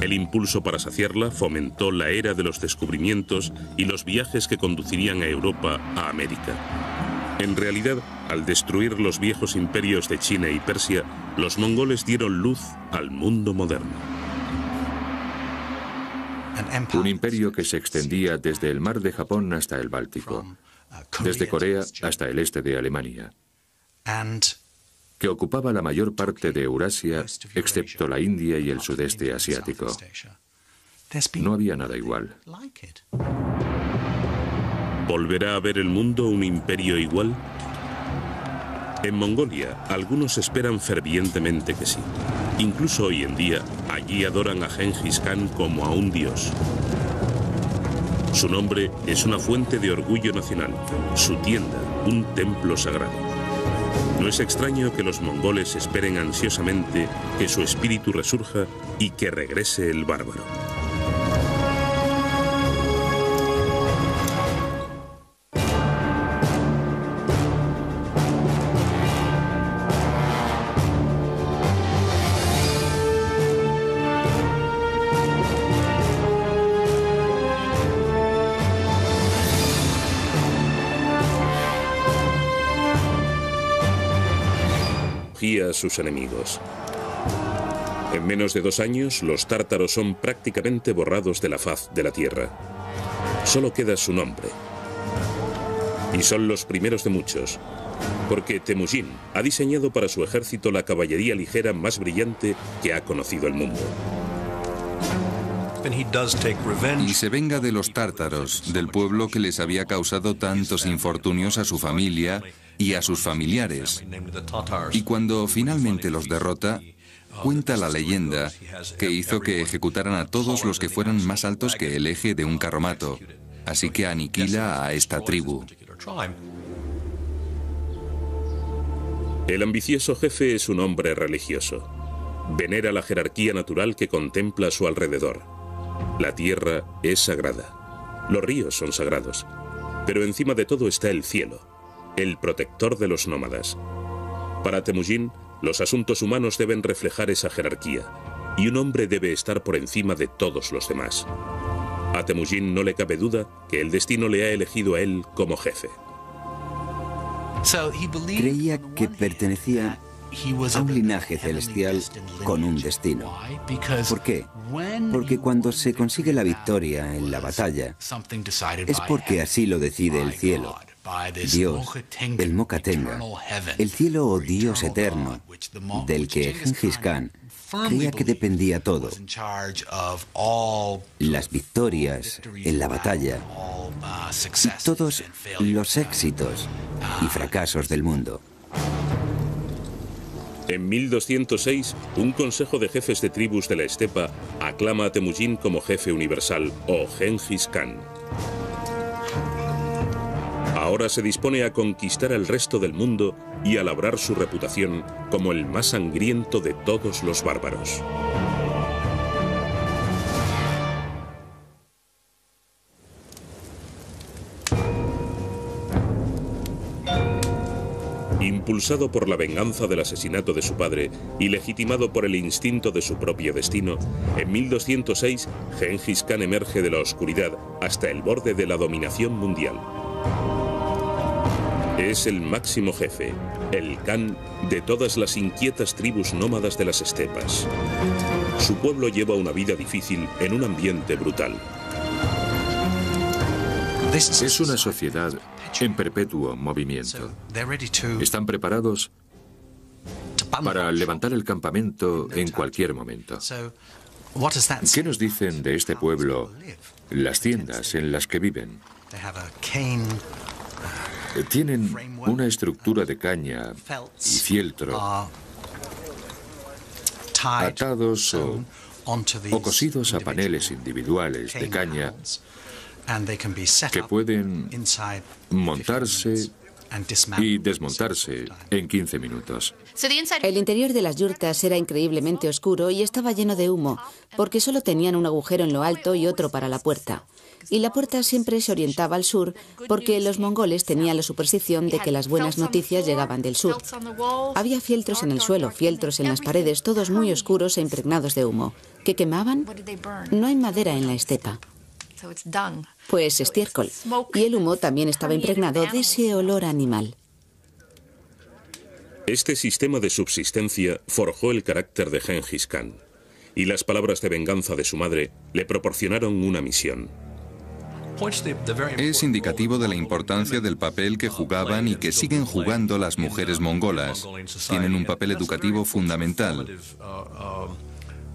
El impulso para saciarla fomentó la era de los descubrimientos y los viajes que conducirían a Europa, a América. En realidad, al destruir los viejos imperios de China y Persia, los mongoles dieron luz al mundo moderno. Un imperio que se extendía desde el mar de Japón hasta el Báltico, desde Corea hasta el este de Alemania, que ocupaba la mayor parte de Eurasia, excepto la India y el sudeste asiático. No había nada igual. ¿Volverá a ver el mundo un imperio igual? En Mongolia, algunos esperan fervientemente que sí. Incluso hoy en día, allí adoran a Genghis Khan como a un dios. Su nombre es una fuente de orgullo nacional, su tienda, un templo sagrado. No es extraño que los mongoles esperen ansiosamente que su espíritu resurja y que regrese el bárbaro. A sus enemigos. En menos de dos años, los tártaros son prácticamente borrados de la faz de la tierra. Solo queda su nombre. Y son los primeros de muchos, porque Temujin ha diseñado para su ejército la caballería ligera más brillante que ha conocido el mundo. Y se venga de los tártaros, del pueblo que les había causado tantos infortunios a su familia y a sus familiares. Y cuando finalmente los derrota, cuenta la leyenda que hizo que ejecutaran a todos los que fueran más altos que el eje de un carromato. Así que aniquila a esta tribu. El ambicioso jefe es un hombre religioso. Venera la jerarquía natural que contempla a su alrededor. La tierra es sagrada. Los ríos son sagrados. Pero encima de todo está el cielo, el protector de los nómadas. Para Temujin, los asuntos humanos deben reflejar esa jerarquía. y un hombre debe estar por encima de todos los demás. A Temujin no le cabe duda que el destino le ha elegido a él como jefe. Creía que pertenecía a un linaje celestial con un destino. ¿Por qué? Porque cuando se consigue la victoria en la batalla, es porque así lo decide el cielo. Dios, el Mokatenga, el cielo o Dios eterno, del que Genghis Khan creía que dependía todo. Las victorias en la batalla, todos los éxitos y fracasos del mundo. En mil doscientos seis, un consejo de jefes de tribus de la estepa aclama a Temujin como jefe universal o Genghis Khan. Ahora se dispone a conquistar al resto del mundo y a labrar su reputación como el más sangriento de todos los bárbaros. Impulsado por la venganza del asesinato de su padre y legitimado por el instinto de su propio destino, en mil doscientos seis Genghis Khan emerge de la oscuridad hasta el borde de la dominación mundial. Es el máximo jefe, el Khan de todas las inquietas tribus nómadas de las estepas. Su pueblo lleva una vida difícil en un ambiente brutal. Es una sociedad en perpetuo movimiento. Están preparados para levantar el campamento en cualquier momento. ¿Qué nos dicen de este pueblo las tiendas en las que viven? Tienen una estructura de caña y fieltro atados o, o cosidos a paneles individuales de caña que pueden montarse y desmontarse en quince minutos. El interior de las yurtas era increíblemente oscuro y estaba lleno de humo, porque solo tenían un agujero en lo alto y otro para la puerta. Y la puerta siempre se orientaba al sur, porque los mongoles tenían la superstición de que las buenas noticias llegaban del sur. Había fieltros en el suelo, fieltros en las paredes, todos muy oscuros e impregnados de humo. ¿Qué quemaban? No hay madera en la estepa. Pues estiércol. Y el humo también estaba impregnado de ese olor animal. Este sistema de subsistencia forjó el carácter de Genghis Khan, y las palabras de venganza de su madre le proporcionaron una misión. Es indicativo de la importancia del papel que jugaban y que siguen jugando las mujeres mongolas. Tienen un papel educativo fundamental.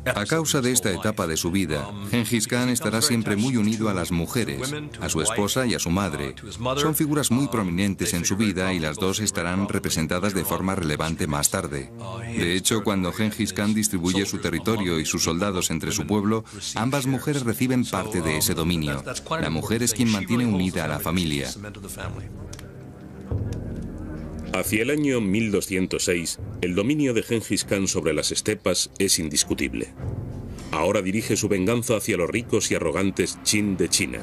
A causa de esta etapa de su vida, Genghis Khan estará siempre muy unido a las mujeres, a su esposa y a su madre. Son figuras muy prominentes en su vida y las dos estarán representadas de forma relevante más tarde. De hecho, cuando Genghis Khan distribuye su territorio y sus soldados entre su pueblo, ambas mujeres reciben parte de ese dominio. La mujer es quien mantiene unida a la familia. Hacia el año mil doscientos seis, el dominio de Genghis Khan sobre las estepas es indiscutible. Ahora dirige su venganza hacia los ricos y arrogantes Qin de China.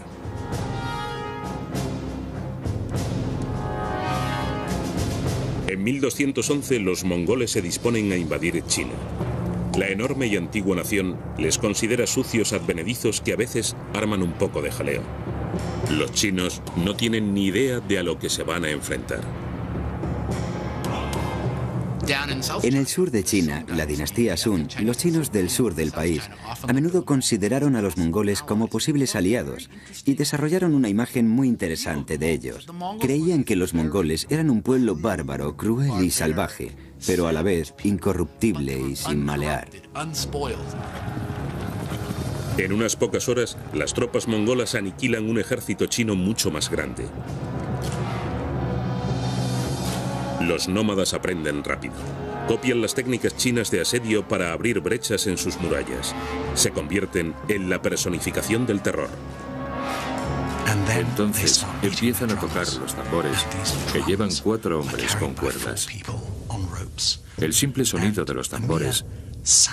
En mil doscientos once, los mongoles se disponen a invadir China. La enorme y antigua nación les considera sucios advenedizos que a veces arman un poco de jaleo. Los chinos no tienen ni idea de a lo que se van a enfrentar. En el sur de China, la dinastía Sun, los chinos del sur del país, a menudo consideraron a los mongoles como posibles aliados y desarrollaron una imagen muy interesante de ellos. Creían que los mongoles eran un pueblo bárbaro, cruel y salvaje, pero a la vez incorruptible y sin malear. En unas pocas horas, las tropas mongolas aniquilan un ejército chino mucho más grande. Los nómadas aprenden rápido. Copian las técnicas chinas de asedio para abrir brechas en sus murallas. Se convierten en la personificación del terror. Entonces empiezan a tocar los tambores que llevan cuatro hombres con cuerdas. El simple sonido de los tambores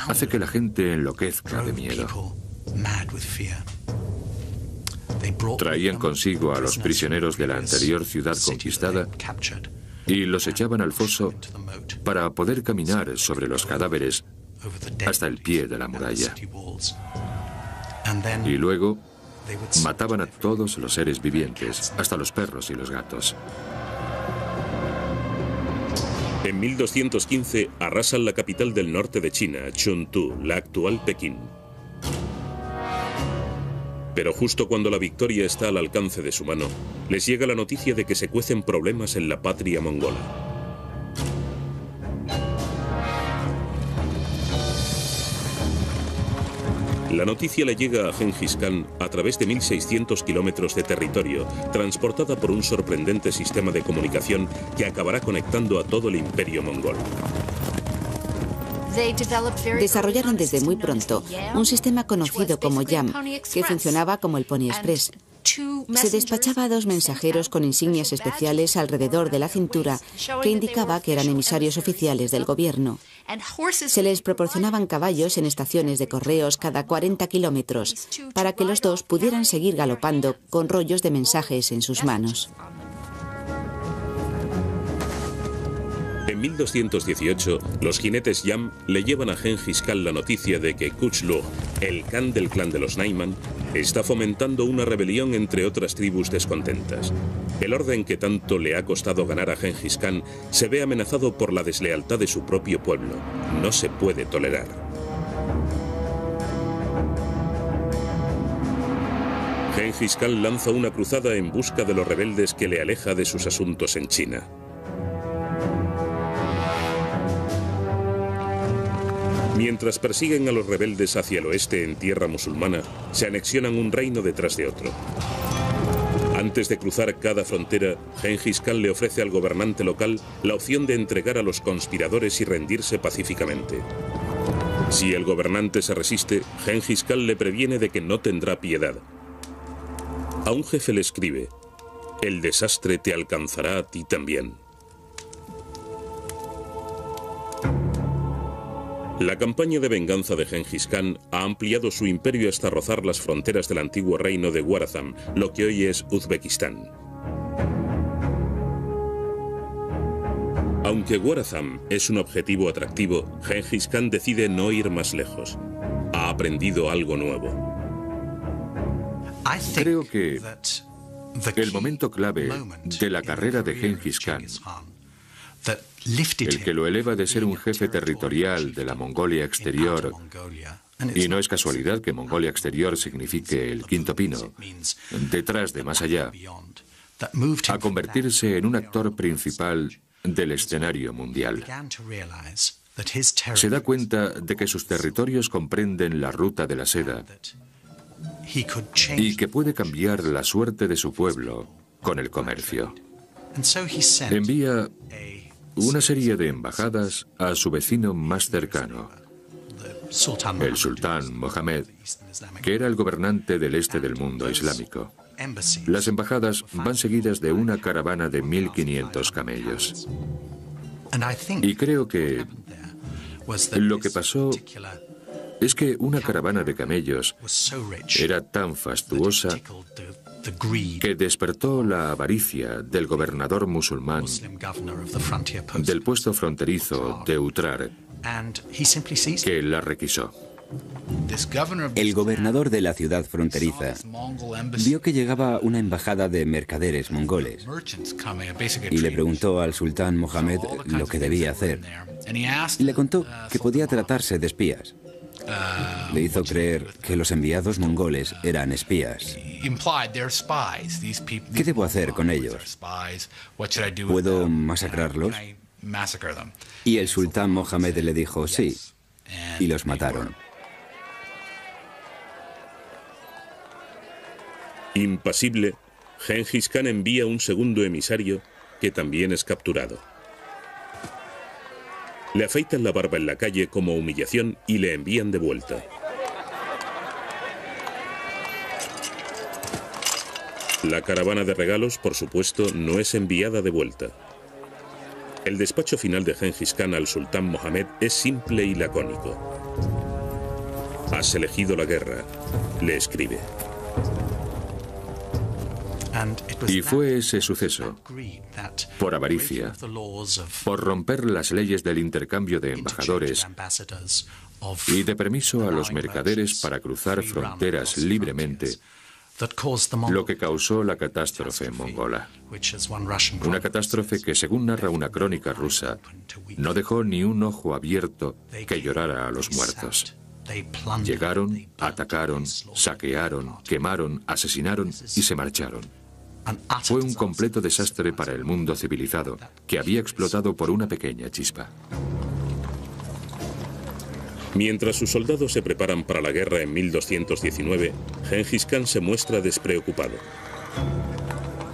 hace que la gente enloquezca de miedo. Traían consigo a los prisioneros de la anterior ciudad conquistada y los echaban al foso para poder caminar sobre los cadáveres hasta el pie de la muralla. Y luego mataban a todos los seres vivientes, hasta los perros y los gatos. En mil doscientos quince arrasan la capital del norte de China, Chuntú, la actual Pekín. Pero justo cuando la victoria está al alcance de su mano, les llega la noticia de que se cuecen problemas en la patria mongola. La noticia le llega a Genghis Khan a través de mil seiscientos kilómetros de territorio, transportada por un sorprendente sistema de comunicación que acabará conectando a todo el imperio mongol. Desarrollaron desde muy pronto un sistema conocido como Yam, que funcionaba como el Pony Express. Se despachaba a dos mensajeros con insignias especiales alrededor de la cintura que indicaba que eran emisarios oficiales del gobierno. Se les proporcionaban caballos en estaciones de correos cada cuarenta kilómetros para que los dos pudieran seguir galopando con rollos de mensajes en sus manos. En mil doscientos dieciocho, los jinetes Yam le llevan a Genghis Khan la noticia de que Küchlüg, el Khan del clan de los Naiman, está fomentando una rebelión entre otras tribus descontentas. El orden que tanto le ha costado ganar a Genghis Khan se ve amenazado por la deslealtad de su propio pueblo. No se puede tolerar. Genghis Khan lanza una cruzada en busca de los rebeldes que le aleja de sus asuntos en China. Mientras persiguen a los rebeldes hacia el oeste en tierra musulmana, se anexionan un reino detrás de otro. Antes de cruzar cada frontera, Genghis Khan le ofrece al gobernante local la opción de entregar a los conspiradores y rendirse pacíficamente. Si el gobernante se resiste, Genghis Khan le previene de que no tendrá piedad. A un jefe le escribe: «El desastre te alcanzará a ti también». La campaña de venganza de Genghis Khan ha ampliado su imperio hasta rozar las fronteras del antiguo reino de Khwarazm, lo que hoy es Uzbekistán. Aunque Khwarazm es un objetivo atractivo, Genghis Khan decide no ir más lejos. Ha aprendido algo nuevo. Creo que el momento clave de la carrera de Genghis Khan, el que lo eleva de ser un jefe territorial de la Mongolia exterior, y no es casualidad que Mongolia exterior signifique el quinto pino, detrás de más allá, a convertirse en un actor principal del escenario mundial. Se da cuenta de que sus territorios comprenden la ruta de la seda y que puede cambiar la suerte de su pueblo con el comercio. Envía una serie de embajadas a su vecino más cercano, el sultán Mohammed, que era el gobernante del este del mundo islámico. Las embajadas van seguidas de una caravana de mil quinientos camellos. Y creo que lo que pasó es que una caravana de camellos era tan fastuosa que despertó la avaricia del gobernador musulmán del puesto fronterizo de Utrar, que la requisó. El gobernador de la ciudad fronteriza vio que llegaba una embajada de mercaderes mongoles y le preguntó al sultán Mohammed lo que debía hacer. Le contó que podía tratarse de espías. Le hizo creer que los enviados mongoles eran espías. ¿Qué debo hacer con ellos? ¿Puedo masacrarlos? Y el sultán Mohammed le dijo sí, y los mataron. Impasible, Genghis Khan envía un segundo emisario que también es capturado. Le afeitan la barba en la calle como humillación y le envían de vuelta. La caravana de regalos, por supuesto, no es enviada de vuelta. El despacho final de Genghis Khan al sultán Mohammed es simple y lacónico. Has elegido la guerra, le escribe. Y fue ese suceso, por avaricia, por romper las leyes del intercambio de embajadores, y de permiso a los mercaderes para cruzar fronteras libremente, lo que causó la catástrofe mongola. Una catástrofe que, según narra una crónica rusa, no dejó ni un ojo abierto que llorara a los muertos. Llegaron, atacaron, saquearon, quemaron, asesinaron y se marcharon. Fue un completo desastre para el mundo civilizado, que había explotado por una pequeña chispa. Mientras sus soldados se preparan para la guerra en mil doscientos diecinueve, Genghis Khan se muestra despreocupado.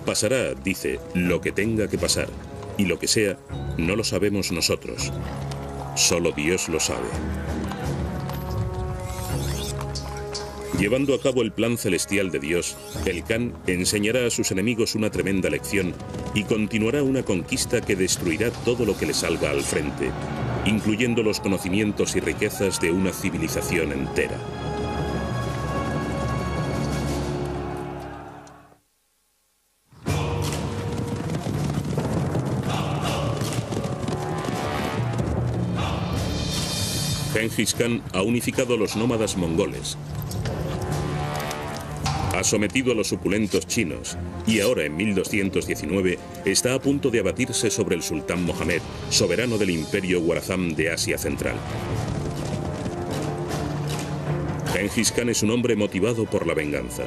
Pasará, dice, lo que tenga que pasar, y lo que sea, no lo sabemos nosotros. Solo Dios lo sabe. Llevando a cabo el plan celestial de Dios, el Khan enseñará a sus enemigos una tremenda lección y continuará una conquista que destruirá todo lo que le salga al frente, incluyendo los conocimientos y riquezas de una civilización entera. Genghis Khan ha unificado a los nómadas mongoles, ha sometido a los opulentos chinos y ahora en mil doscientos diecinueve está a punto de abatirse sobre el sultán Mohammed, soberano del imperio Khwarazm de Asia Central. Genghis Khan es un hombre motivado por la venganza.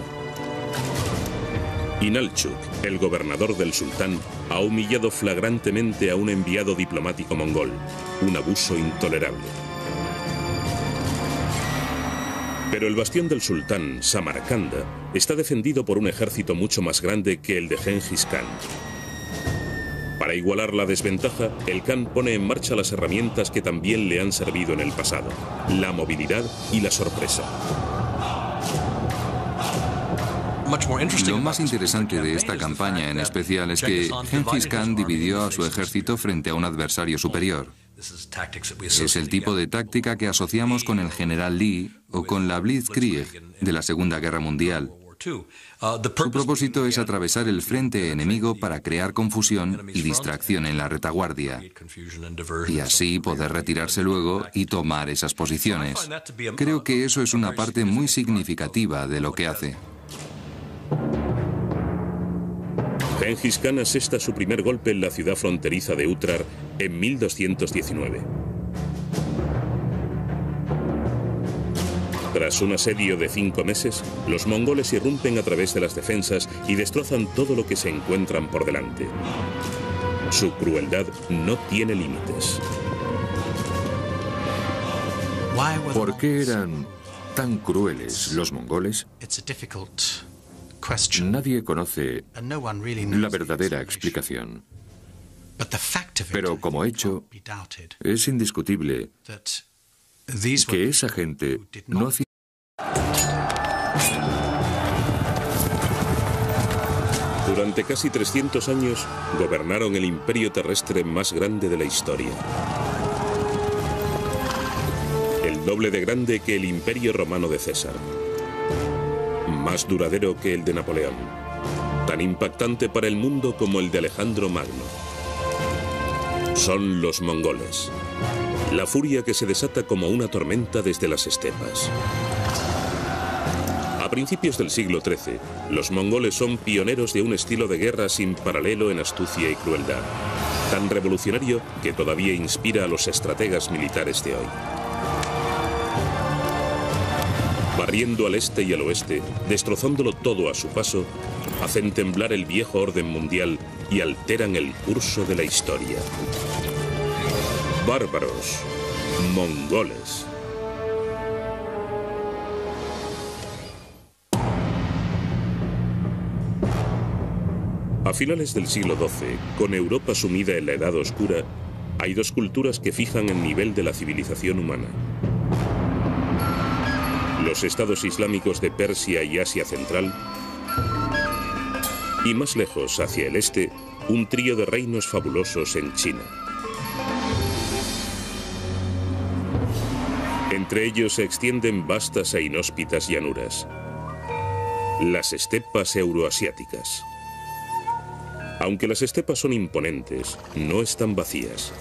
Inalchuk, el gobernador del sultán, ha humillado flagrantemente a un enviado diplomático mongol, un abuso intolerable. Pero el bastión del sultán, Samarcanda, está defendido por un ejército mucho más grande que el de Genghis Khan. Para igualar la desventaja, el Khan pone en marcha las herramientas que también le han servido en el pasado: la movilidad y la sorpresa. Lo más interesante de esta campaña en especial es que Genghis Khan dividió a su ejército frente a un adversario superior. Es el tipo de táctica que asociamos con el general Lee o con la Blitzkrieg de la Segunda Guerra Mundial. Su propósito es atravesar el frente enemigo para crear confusión y distracción en la retaguardia, y así poder retirarse luego y tomar esas posiciones. Creo que eso es una parte muy significativa de lo que hace. Genghis Khan asesta su primer golpe en la ciudad fronteriza de Utrar en mil doscientos diecinueve. Tras un asedio de cinco meses, los mongoles irrumpen a través de las defensas y destrozan todo lo que se encuentran por delante. Su crueldad no tiene límites. ¿Por qué eran tan crueles los mongoles? Nadie conoce la verdadera explicación, pero como hecho, es indiscutible que esa gente no hacía... Durante casi trescientos años, gobernaron el imperio terrestre más grande de la historia. El doble de grande que el imperio romano de César. Más duradero que el de Napoleón, tan impactante para el mundo como el de Alejandro Magno. Son los mongoles, la furia que se desata como una tormenta desde las estepas. A principios del siglo trece, los mongoles son pioneros de un estilo de guerra sin paralelo en astucia y crueldad, tan revolucionario que todavía inspira a los estrategas militares de hoy. Barriendo al este y al oeste, destrozándolo todo a su paso, hacen temblar el viejo orden mundial y alteran el curso de la historia. Bárbaros, mongoles. A finales del siglo doce, con Europa sumida en la Edad Oscura, hay dos culturas que fijan el nivel de la civilización humana: los estados islámicos de Persia y Asia Central, y más lejos, hacia el este, un trío de reinos fabulosos en China. Entre ellos se extienden vastas e inhóspitas llanuras, las estepas euroasiáticas. Aunque las estepas son imponentes, no están vacías.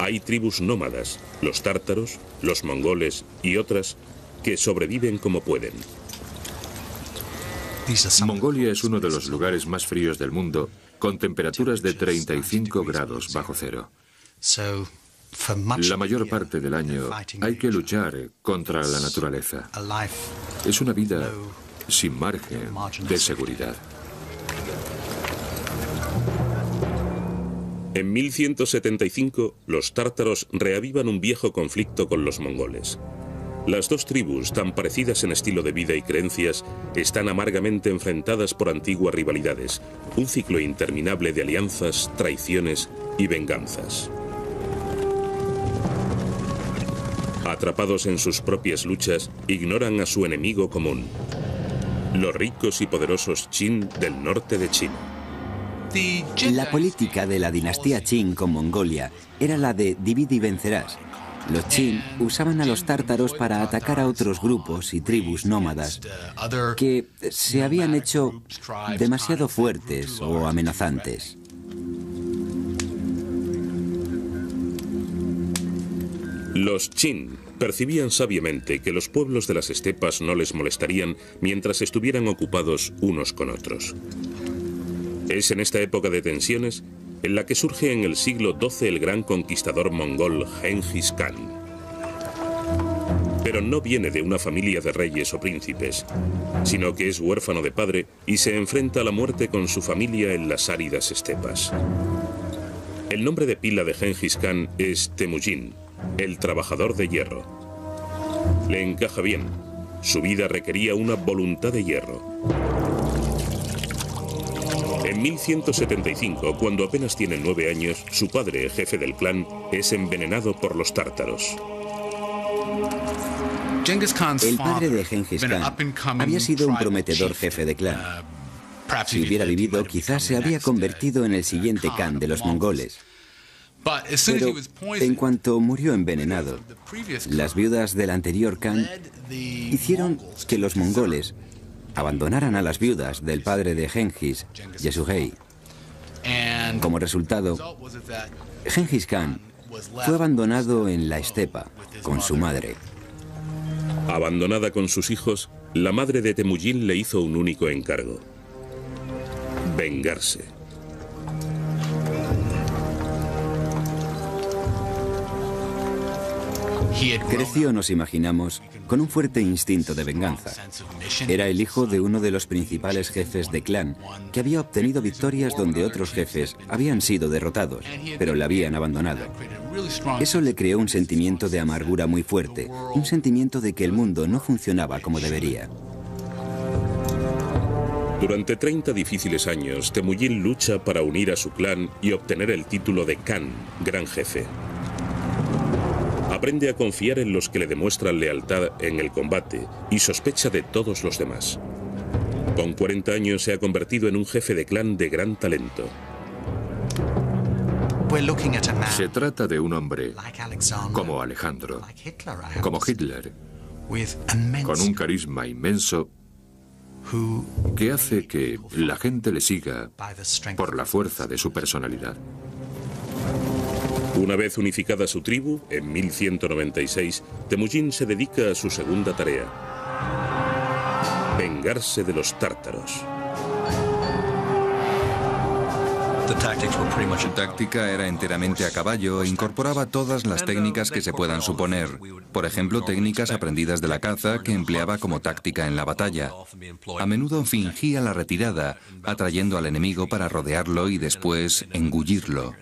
Hay tribus nómadas, los tártaros, los mongoles y otras, que sobreviven como pueden. Mongolia es uno de los lugares más fríos del mundo, con temperaturas de treinta y cinco grados bajo cero. La mayor parte del año hay que luchar contra la naturaleza. Es una vida sin margen de seguridad. En mil ciento setenta y cinco, los tártaros reavivan un viejo conflicto con los mongoles. Las dos tribus, tan parecidas en estilo de vida y creencias, están amargamente enfrentadas por antiguas rivalidades, un ciclo interminable de alianzas, traiciones y venganzas. Atrapados en sus propias luchas, ignoran a su enemigo común, los ricos y poderosos Qin del norte de China. La política de la dinastía Qin con Mongolia era la de divide y vencerás. Los Qin usaban a los tártaros para atacar a otros grupos y tribus nómadas que se habían hecho demasiado fuertes o amenazantes. Los Qin percibían sabiamente que los pueblos de las estepas no les molestarían mientras estuvieran ocupados unos con otros. Es en esta época de tensiones en la que surge en el siglo doce el gran conquistador mongol Genghis Khan. Pero no viene de una familia de reyes o príncipes, sino que es huérfano de padre y se enfrenta a la muerte con su familia en las áridas estepas. El nombre de pila de Genghis Khan es Temujin, el trabajador de hierro. Le encaja bien, su vida requería una voluntad de hierro. En mil ciento setenta y cinco, cuando apenas tiene nueve años, su padre, jefe del clan, es envenenado por los tártaros. El padre de Genghis Khan había sido un prometedor jefe de clan. Si hubiera vivido, quizás se había convertido en el siguiente Khan de los mongoles. Pero en cuanto murió envenenado, las viudas del anterior Khan hicieron que los mongoles abandonaran a las viudas del padre de Genghis, Yesugei. Como resultado, Genghis Khan fue abandonado en la estepa con su madre. Abandonada con sus hijos, la madre de Temujin le hizo un único encargo: vengarse. Creció, nos imaginamos, con un fuerte instinto de venganza. Era el hijo de uno de los principales jefes de clan, que había obtenido victorias donde otros jefes habían sido derrotados, pero le habían abandonado. Eso le creó un sentimiento de amargura muy fuerte, un sentimiento de que el mundo no funcionaba como debería. Durante treinta difíciles años, Temujin lucha para unir a su clan y obtener el título de Khan, gran jefe. Aprende a confiar en los que le demuestran lealtad en el combate y sospecha de todos los demás. Con cuarenta años se ha convertido en un jefe de clan de gran talento. Se trata de un hombre como Alejandro, como Hitler, con un carisma inmenso que hace que la gente le siga por la fuerza de su personalidad. Una vez unificada su tribu, en mil ciento noventa y seis, Temujin se dedica a su segunda tarea: vengarse de los tártaros. Su táctica era enteramente a caballo e incorporaba todas las técnicas que se puedan suponer. Por ejemplo, técnicas aprendidas de la caza que empleaba como táctica en la batalla. A menudo fingía la retirada, atrayendo al enemigo para rodearlo y después engullirlo.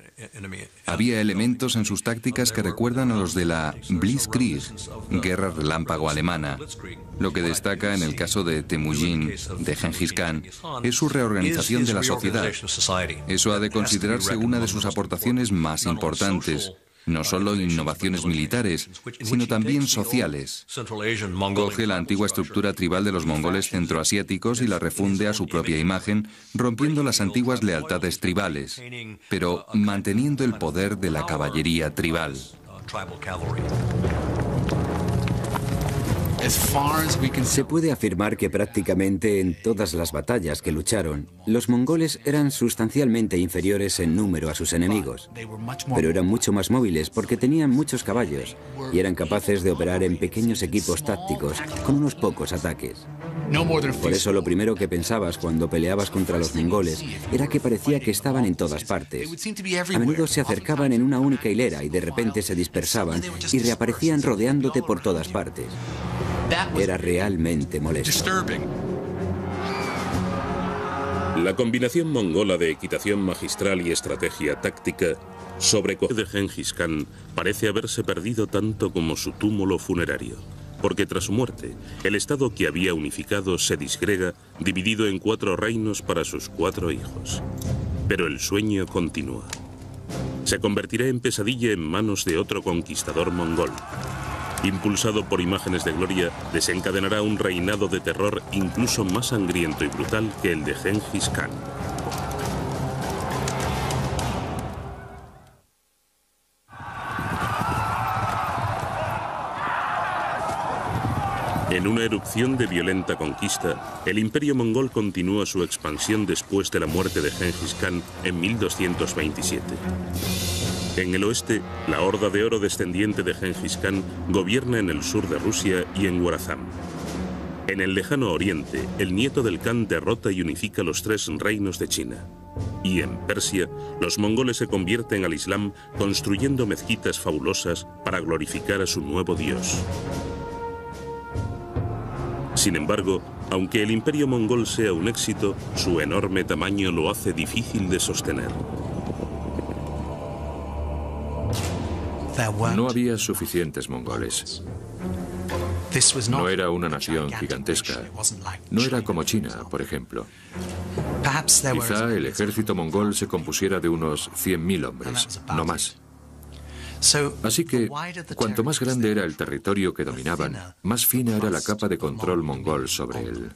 Había elementos en sus tácticas que recuerdan a los de la Blitzkrieg, guerra relámpago alemana. Lo que destaca en el caso de Temujin, de Genghis Khan, es su reorganización de la sociedad. Eso ha de considerarse una de sus aportaciones más importantes. No solo innovaciones militares, sino también sociales. Coge la antigua estructura tribal de los mongoles centroasiáticos y la refunde a su propia imagen, rompiendo las antiguas lealtades tribales, pero manteniendo el poder de la caballería tribal. Se puede afirmar que prácticamente en todas las batallas que lucharon, los mongoles eran sustancialmente inferiores en número a sus enemigos, pero eran mucho más móviles porque tenían muchos caballos y eran capaces de operar en pequeños equipos tácticos con unos pocos ataques. Por eso lo primero que pensabas cuando peleabas contra los mongoles era que parecía que estaban en todas partes. A menudo se acercaban en una única hilera y de repente se dispersaban y reaparecían rodeándote por todas partes. Era realmente molesto. La combinación mongola de equitación magistral y estrategia táctica sobrecoge de Genghis Khan parece haberse perdido tanto como su túmulo funerario, porque tras su muerte, el estado que había unificado se disgrega, dividido en cuatro reinos para sus cuatro hijos. Pero el sueño continúa. Se convertirá en pesadilla en manos de otro conquistador mongol. Impulsado por imágenes de gloria, desencadenará un reinado de terror incluso más sangriento y brutal que el de Genghis Khan. En una erupción de violenta conquista, el imperio mongol continúa su expansión después de la muerte de Genghis Khan en mil doscientos veintisiete. En el oeste, la Horda de Oro descendiente de Genghis Khan gobierna en el sur de Rusia y en Khwarazm. En el lejano oriente, el nieto del Khan derrota y unifica los tres reinos de China. Y en Persia, los mongoles se convierten al Islam construyendo mezquitas fabulosas para glorificar a su nuevo dios. Sin embargo, aunque el imperio mongol sea un éxito, su enorme tamaño lo hace difícil de sostener. No había suficientes mongoles. No era una nación gigantesca. No era como China, por ejemplo. Quizá el ejército mongol se compusiera de unos cien mil hombres, no más. Así que, cuanto más grande era el territorio que dominaban, más fina era la capa de control mongol sobre él.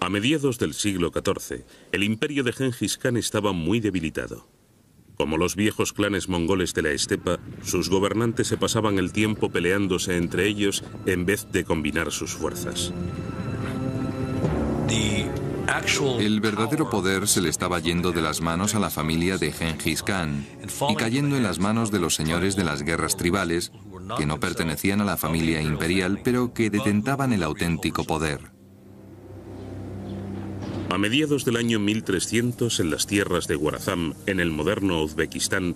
A mediados del siglo catorce, el imperio de Genghis Khan estaba muy debilitado. Como los viejos clanes mongoles de la estepa, sus gobernantes se pasaban el tiempo peleándose entre ellos en vez de combinar sus fuerzas. El verdadero poder se le estaba yendo de las manos a la familia de Genghis Khan y cayendo en las manos de los señores de las guerras tribales, que no pertenecían a la familia imperial, pero que detentaban el auténtico poder. A mediados del año mil trescientos, en las tierras de Khwarazm, en el moderno Uzbekistán,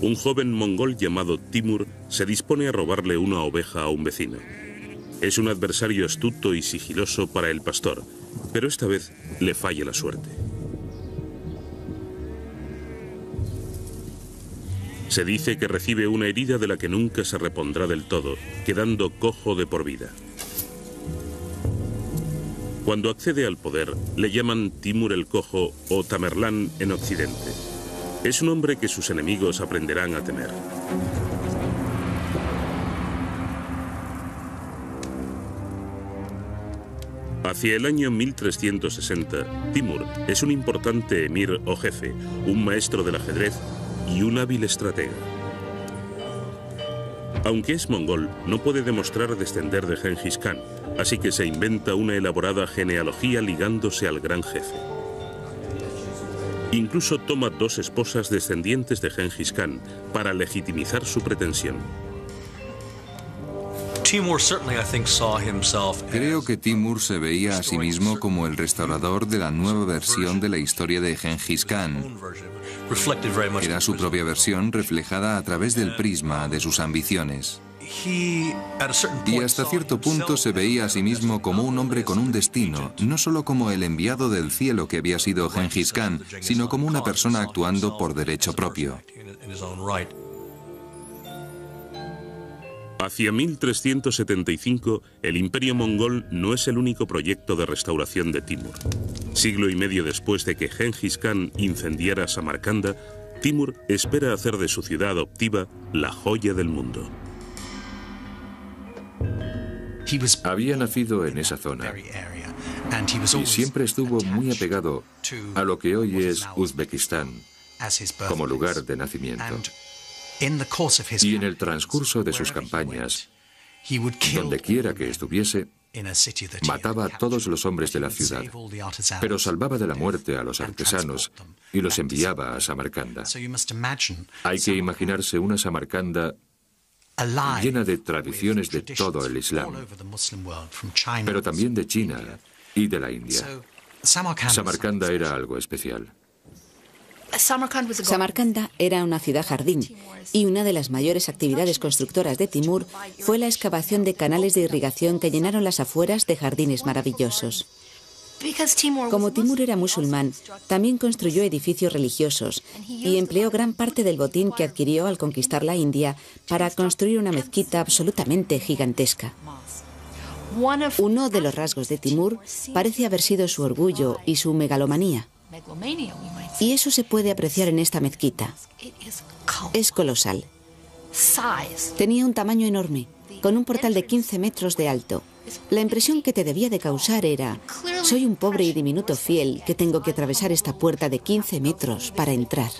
un joven mongol llamado Timur se dispone a robarle una oveja a un vecino. Es un adversario astuto y sigiloso para el pastor, pero esta vez le falla la suerte. Se dice que recibe una herida de la que nunca se repondrá del todo, quedando cojo de por vida. Cuando accede al poder, le llaman Timur el Cojo o Tamerlán en Occidente. Es un hombre que sus enemigos aprenderán a temer. Hacia el año mil trescientos sesenta, Timur es un importante emir o jefe, un maestro del ajedrez y un hábil estratega. Aunque es mongol, no puede demostrar descender de Genghis Khan, así que se inventa una elaborada genealogía ligándose al gran jefe. Incluso toma dos esposas descendientes de Genghis Khan para legitimizar su pretensión. Creo que Timur se veía a sí mismo como el restaurador de la nueva versión de la historia de Genghis Khan. Era su propia versión reflejada a través del prisma de sus ambiciones. Y hasta cierto punto se veía a sí mismo como un hombre con un destino, no solo como el enviado del cielo que había sido Genghis Khan, sino como una persona actuando por derecho propio. Hacia mil trescientos setenta y cinco, el imperio mongol no es el único proyecto de restauración de Timur. Siglo y medio después de que Genghis Khan incendiara Samarcanda, Timur espera hacer de su ciudad adoptiva la joya del mundo. Había nacido en esa zona y siempre estuvo muy apegado a lo que hoy es Uzbekistán como lugar de nacimiento. Y en el transcurso de sus campañas, Donde quiera que estuviese, mataba a todos los hombres de la ciudad, pero salvaba de la muerte a los artesanos y los enviaba a Samarcanda. Hay que imaginarse una Samarcanda llena de tradiciones de todo el Islam, pero también de China y de la India. Samarcanda era algo especial. Samarcanda era una ciudad jardín y una de las mayores actividades constructoras de Timur fue la excavación de canales de irrigación que llenaron las afueras de jardines maravillosos. Como Timur era musulmán, también construyó edificios religiosos y empleó gran parte del botín que adquirió al conquistar la India para construir una mezquita absolutamente gigantesca. Uno de los rasgos de Timur parece haber sido su orgullo y su megalomanía. Y eso se puede apreciar en esta mezquita. Es colosal. Tenía un tamaño enorme, con un portal de quince metros de alto. La impresión que te debía de causar era: soy un pobre y diminuto fiel que tengo que atravesar esta puerta de quince metros para entrar.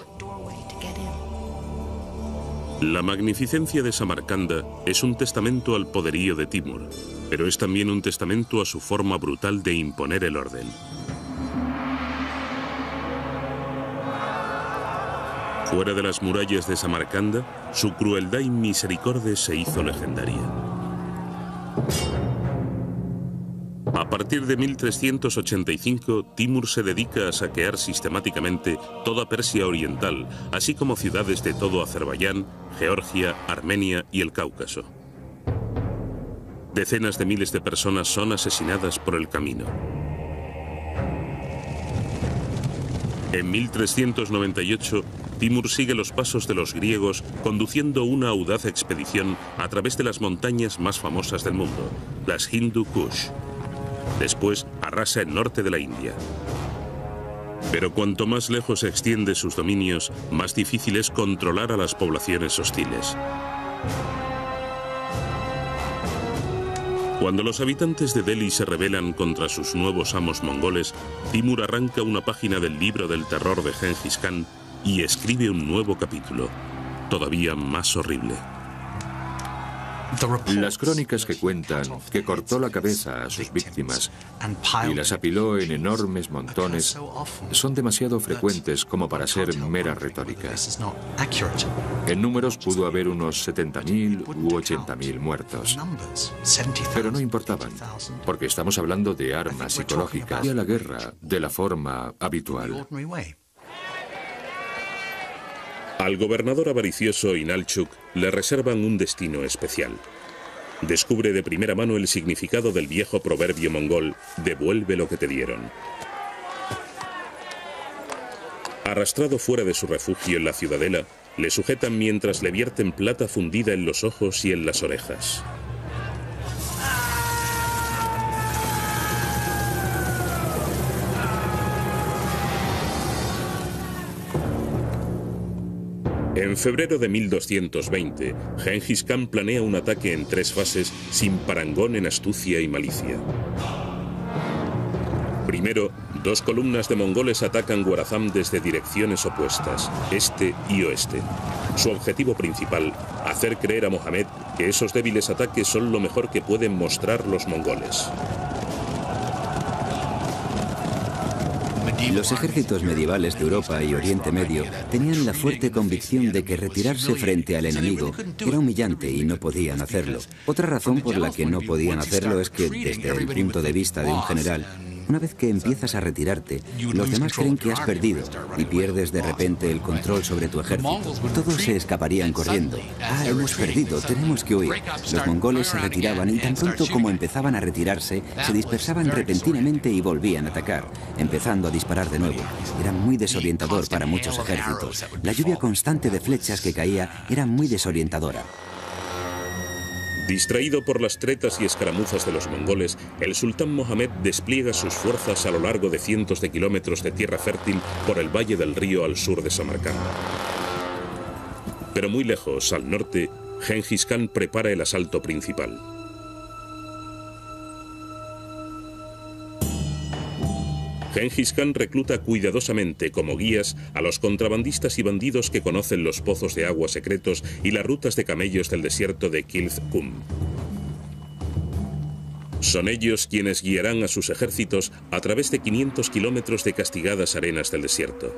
La magnificencia de Samarcanda es un testamento al poderío de Timur, pero es también un testamento a su forma brutal de imponer el orden. Fuera de las murallas de Samarcanda, su crueldad y misericordia se hizo legendaria. A partir de mil trescientos ochenta y cinco, Timur se dedica a saquear sistemáticamente toda Persia oriental, así como ciudades de todo Azerbaiyán, Georgia, Armenia y el Cáucaso. Decenas de miles de personas son asesinadas por el camino. En mil trescientos noventa y ocho, Timur sigue los pasos de los griegos conduciendo una audaz expedición a través de las montañas más famosas del mundo, las Hindu Kush. Después arrasa el norte de la India. Pero cuanto más lejos se extiende sus dominios, más difícil es controlar a las poblaciones hostiles. Cuando los habitantes de Delhi se rebelan contra sus nuevos amos mongoles, Timur arranca una página del libro del terror de Genghis Khan y escribe un nuevo capítulo, todavía más horrible. Las crónicas que cuentan que cortó la cabeza a sus víctimas y las apiló en enormes montones son demasiado frecuentes como para ser mera retórica. En números pudo haber unos setenta mil u ochenta mil muertos, pero no importaban, porque estamos hablando de armas psicológicas y a la guerra de la forma habitual. Al gobernador avaricioso Inalchuk le reservan un destino especial. Descubre de primera mano el significado del viejo proverbio mongol: devuelve lo que te dieron. Arrastrado fuera de su refugio en la ciudadela, le sujetan mientras le vierten plata fundida en los ojos y en las orejas. En febrero de mil doscientos veinte, Genghis Khan planea un ataque en tres fases sin parangón en astucia y malicia. Primero, dos columnas de mongoles atacan Khwarazm desde direcciones opuestas, este y oeste. Su objetivo principal, hacer creer a Mohammed que esos débiles ataques son lo mejor que pueden mostrar los mongoles. Los ejércitos medievales de Europa y Oriente Medio tenían la fuerte convicción de que retirarse frente al enemigo era humillante y no podían hacerlo. Otra razón por la que no podían hacerlo es que, desde el punto de vista de un general, una vez que empiezas a retirarte, los demás creen que has perdido y pierdes de repente el control sobre tu ejército. Todos se escaparían corriendo. Ah, hemos perdido, tenemos que huir. Los mongoles se retiraban y tan pronto como empezaban a retirarse, se dispersaban repentinamente y volvían a atacar, empezando a disparar de nuevo. Era muy desorientador para muchos ejércitos. La lluvia constante de flechas que caía era muy desorientadora. Distraído por las tretas y escaramuzas de los mongoles, el sultán Mohammed despliega sus fuerzas a lo largo de cientos de kilómetros de tierra fértil por el valle del río al sur de Samarcanda. Pero muy lejos, al norte, Genghis Khan prepara el asalto principal. Genghis Khan recluta cuidadosamente como guías a los contrabandistas y bandidos que conocen los pozos de agua secretos y las rutas de camellos del desierto de Kyzylkum. Son ellos quienes guiarán a sus ejércitos a través de quinientos kilómetros de castigadas arenas del desierto.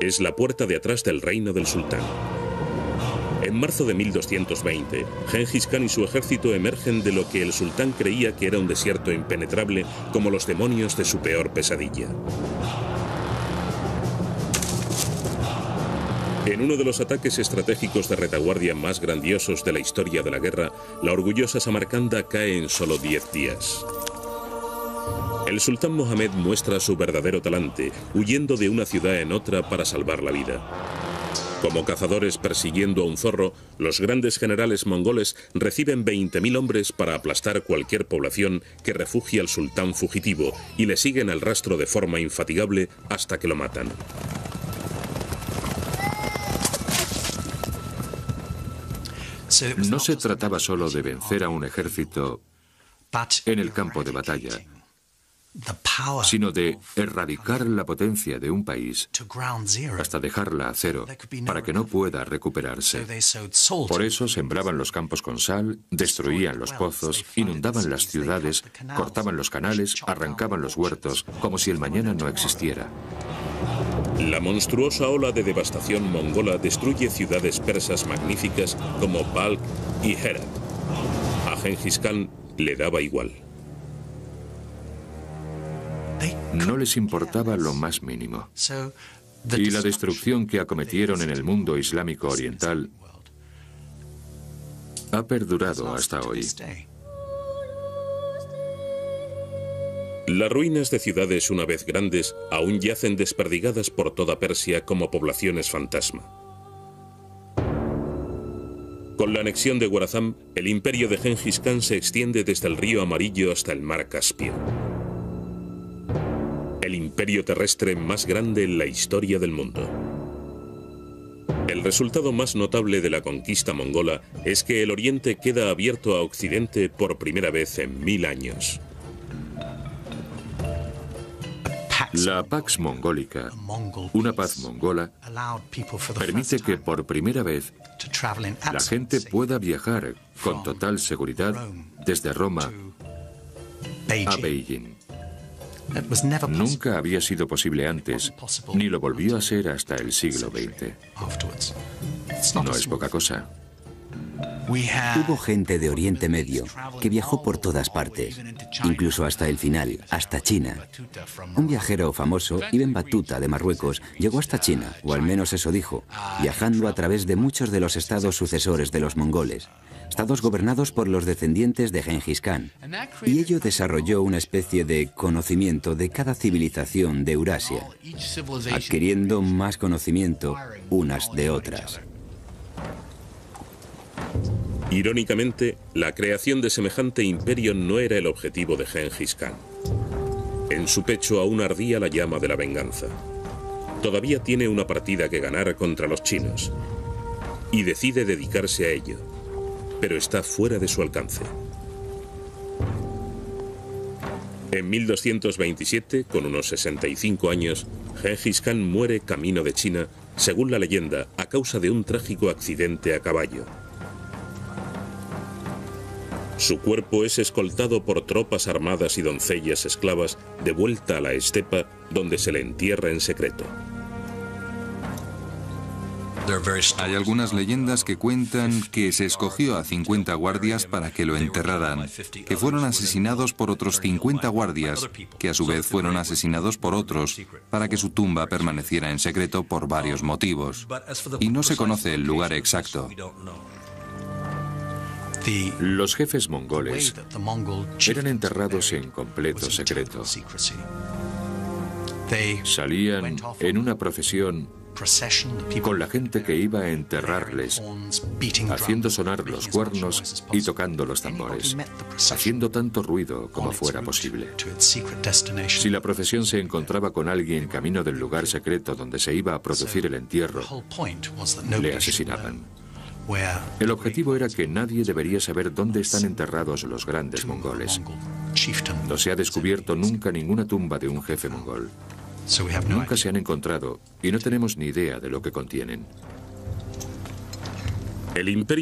Es la puerta de atrás del reino del sultán. En marzo de mil doscientos veinte, Genghis Khan y su ejército emergen de lo que el sultán creía que era un desierto impenetrable, como los demonios de su peor pesadilla. En uno de los ataques estratégicos de retaguardia más grandiosos de la historia de la guerra, la orgullosa Samarcanda cae en solo diez días. El sultán Mohammed muestra su verdadero talante, huyendo de una ciudad en otra para salvar la vida. Como cazadores persiguiendo a un zorro, los grandes generales mongoles reciben veinte mil hombres para aplastar cualquier población que refugie al sultán fugitivo y le siguen el rastro de forma infatigable hasta que lo matan. No se trataba solo de vencer a un ejército en el campo de batalla, sino de erradicar la potencia de un país hasta dejarla a cero, para que no pueda recuperarse. Por eso sembraban los campos con sal, destruían los pozos, inundaban las ciudades, cortaban los canales, arrancaban los huertos, como si el mañana no existiera. La monstruosa ola de devastación mongola destruye ciudades persas magníficas como Balkh y Herat. A Genghis Khan le daba igual. No les importaba lo más mínimo. Y la destrucción que acometieron en el mundo islámico oriental ha perdurado hasta hoy. Las ruinas de ciudades una vez grandes aún yacen desperdigadas por toda Persia como poblaciones fantasma. Con la anexión de Khwarazm, el imperio de Genghis Khan se extiende desde el río Amarillo hasta el mar Caspio. El imperio terrestre más grande en la historia del mundo. El resultado más notable de la conquista mongola es que el Oriente queda abierto a Occidente por primera vez en mil años. La Pax Mongólica, una paz mongola, permite que por primera vez la gente pueda viajar con total seguridad desde Roma a Beijing. Nunca había sido posible antes, ni lo volvió a ser hasta el siglo veinte. No es poca cosa. Hubo gente de Oriente Medio que viajó por todas partes, incluso hasta el final, hasta China. Un viajero famoso, Ibn Battuta de Marruecos, llegó hasta China, o al menos eso dijo, viajando a través de muchos de los estados sucesores de los mongoles, estados gobernados por los descendientes de Genghis Khan. Y ello desarrolló una especie de conocimiento de cada civilización de Eurasia, adquiriendo más conocimiento unas de otras. Irónicamente, la creación de semejante imperio no era el objetivo de Genghis Khan. En su pecho aún ardía la llama de la venganza. Todavía tiene una partida que ganar contra los chinos y decide dedicarse a ello, pero está fuera de su alcance. En mil doscientos veintisiete, con unos sesenta y cinco años, Genghis Khan muere camino de China, según la leyenda, a causa de un trágico accidente a caballo. Su cuerpo es escoltado por tropas armadas y doncellas esclavas de vuelta a la estepa, donde se le entierra en secreto. Hay algunas leyendas que cuentan que se escogió a cincuenta guardias para que lo enterraran, que fueron asesinados por otros cincuenta guardias, que a su vez fueron asesinados por otros, para que su tumba permaneciera en secreto por varios motivos. Y no se conoce el lugar exacto. Los jefes mongoles eran enterrados en completo secreto. Salían en una procesión con la gente que iba a enterrarles, haciendo sonar los cuernos y tocando los tambores, haciendo tanto ruido como fuera posible. Si la procesión se encontraba con alguien camino del lugar secreto donde se iba a producir el entierro, le asesinaban. El objetivo era que nadie debería saber dónde están enterrados los grandes mongoles. No se ha descubierto nunca ninguna tumba de un jefe mongol. Nunca se han encontrado y no tenemos ni idea de lo que contienen. El imperio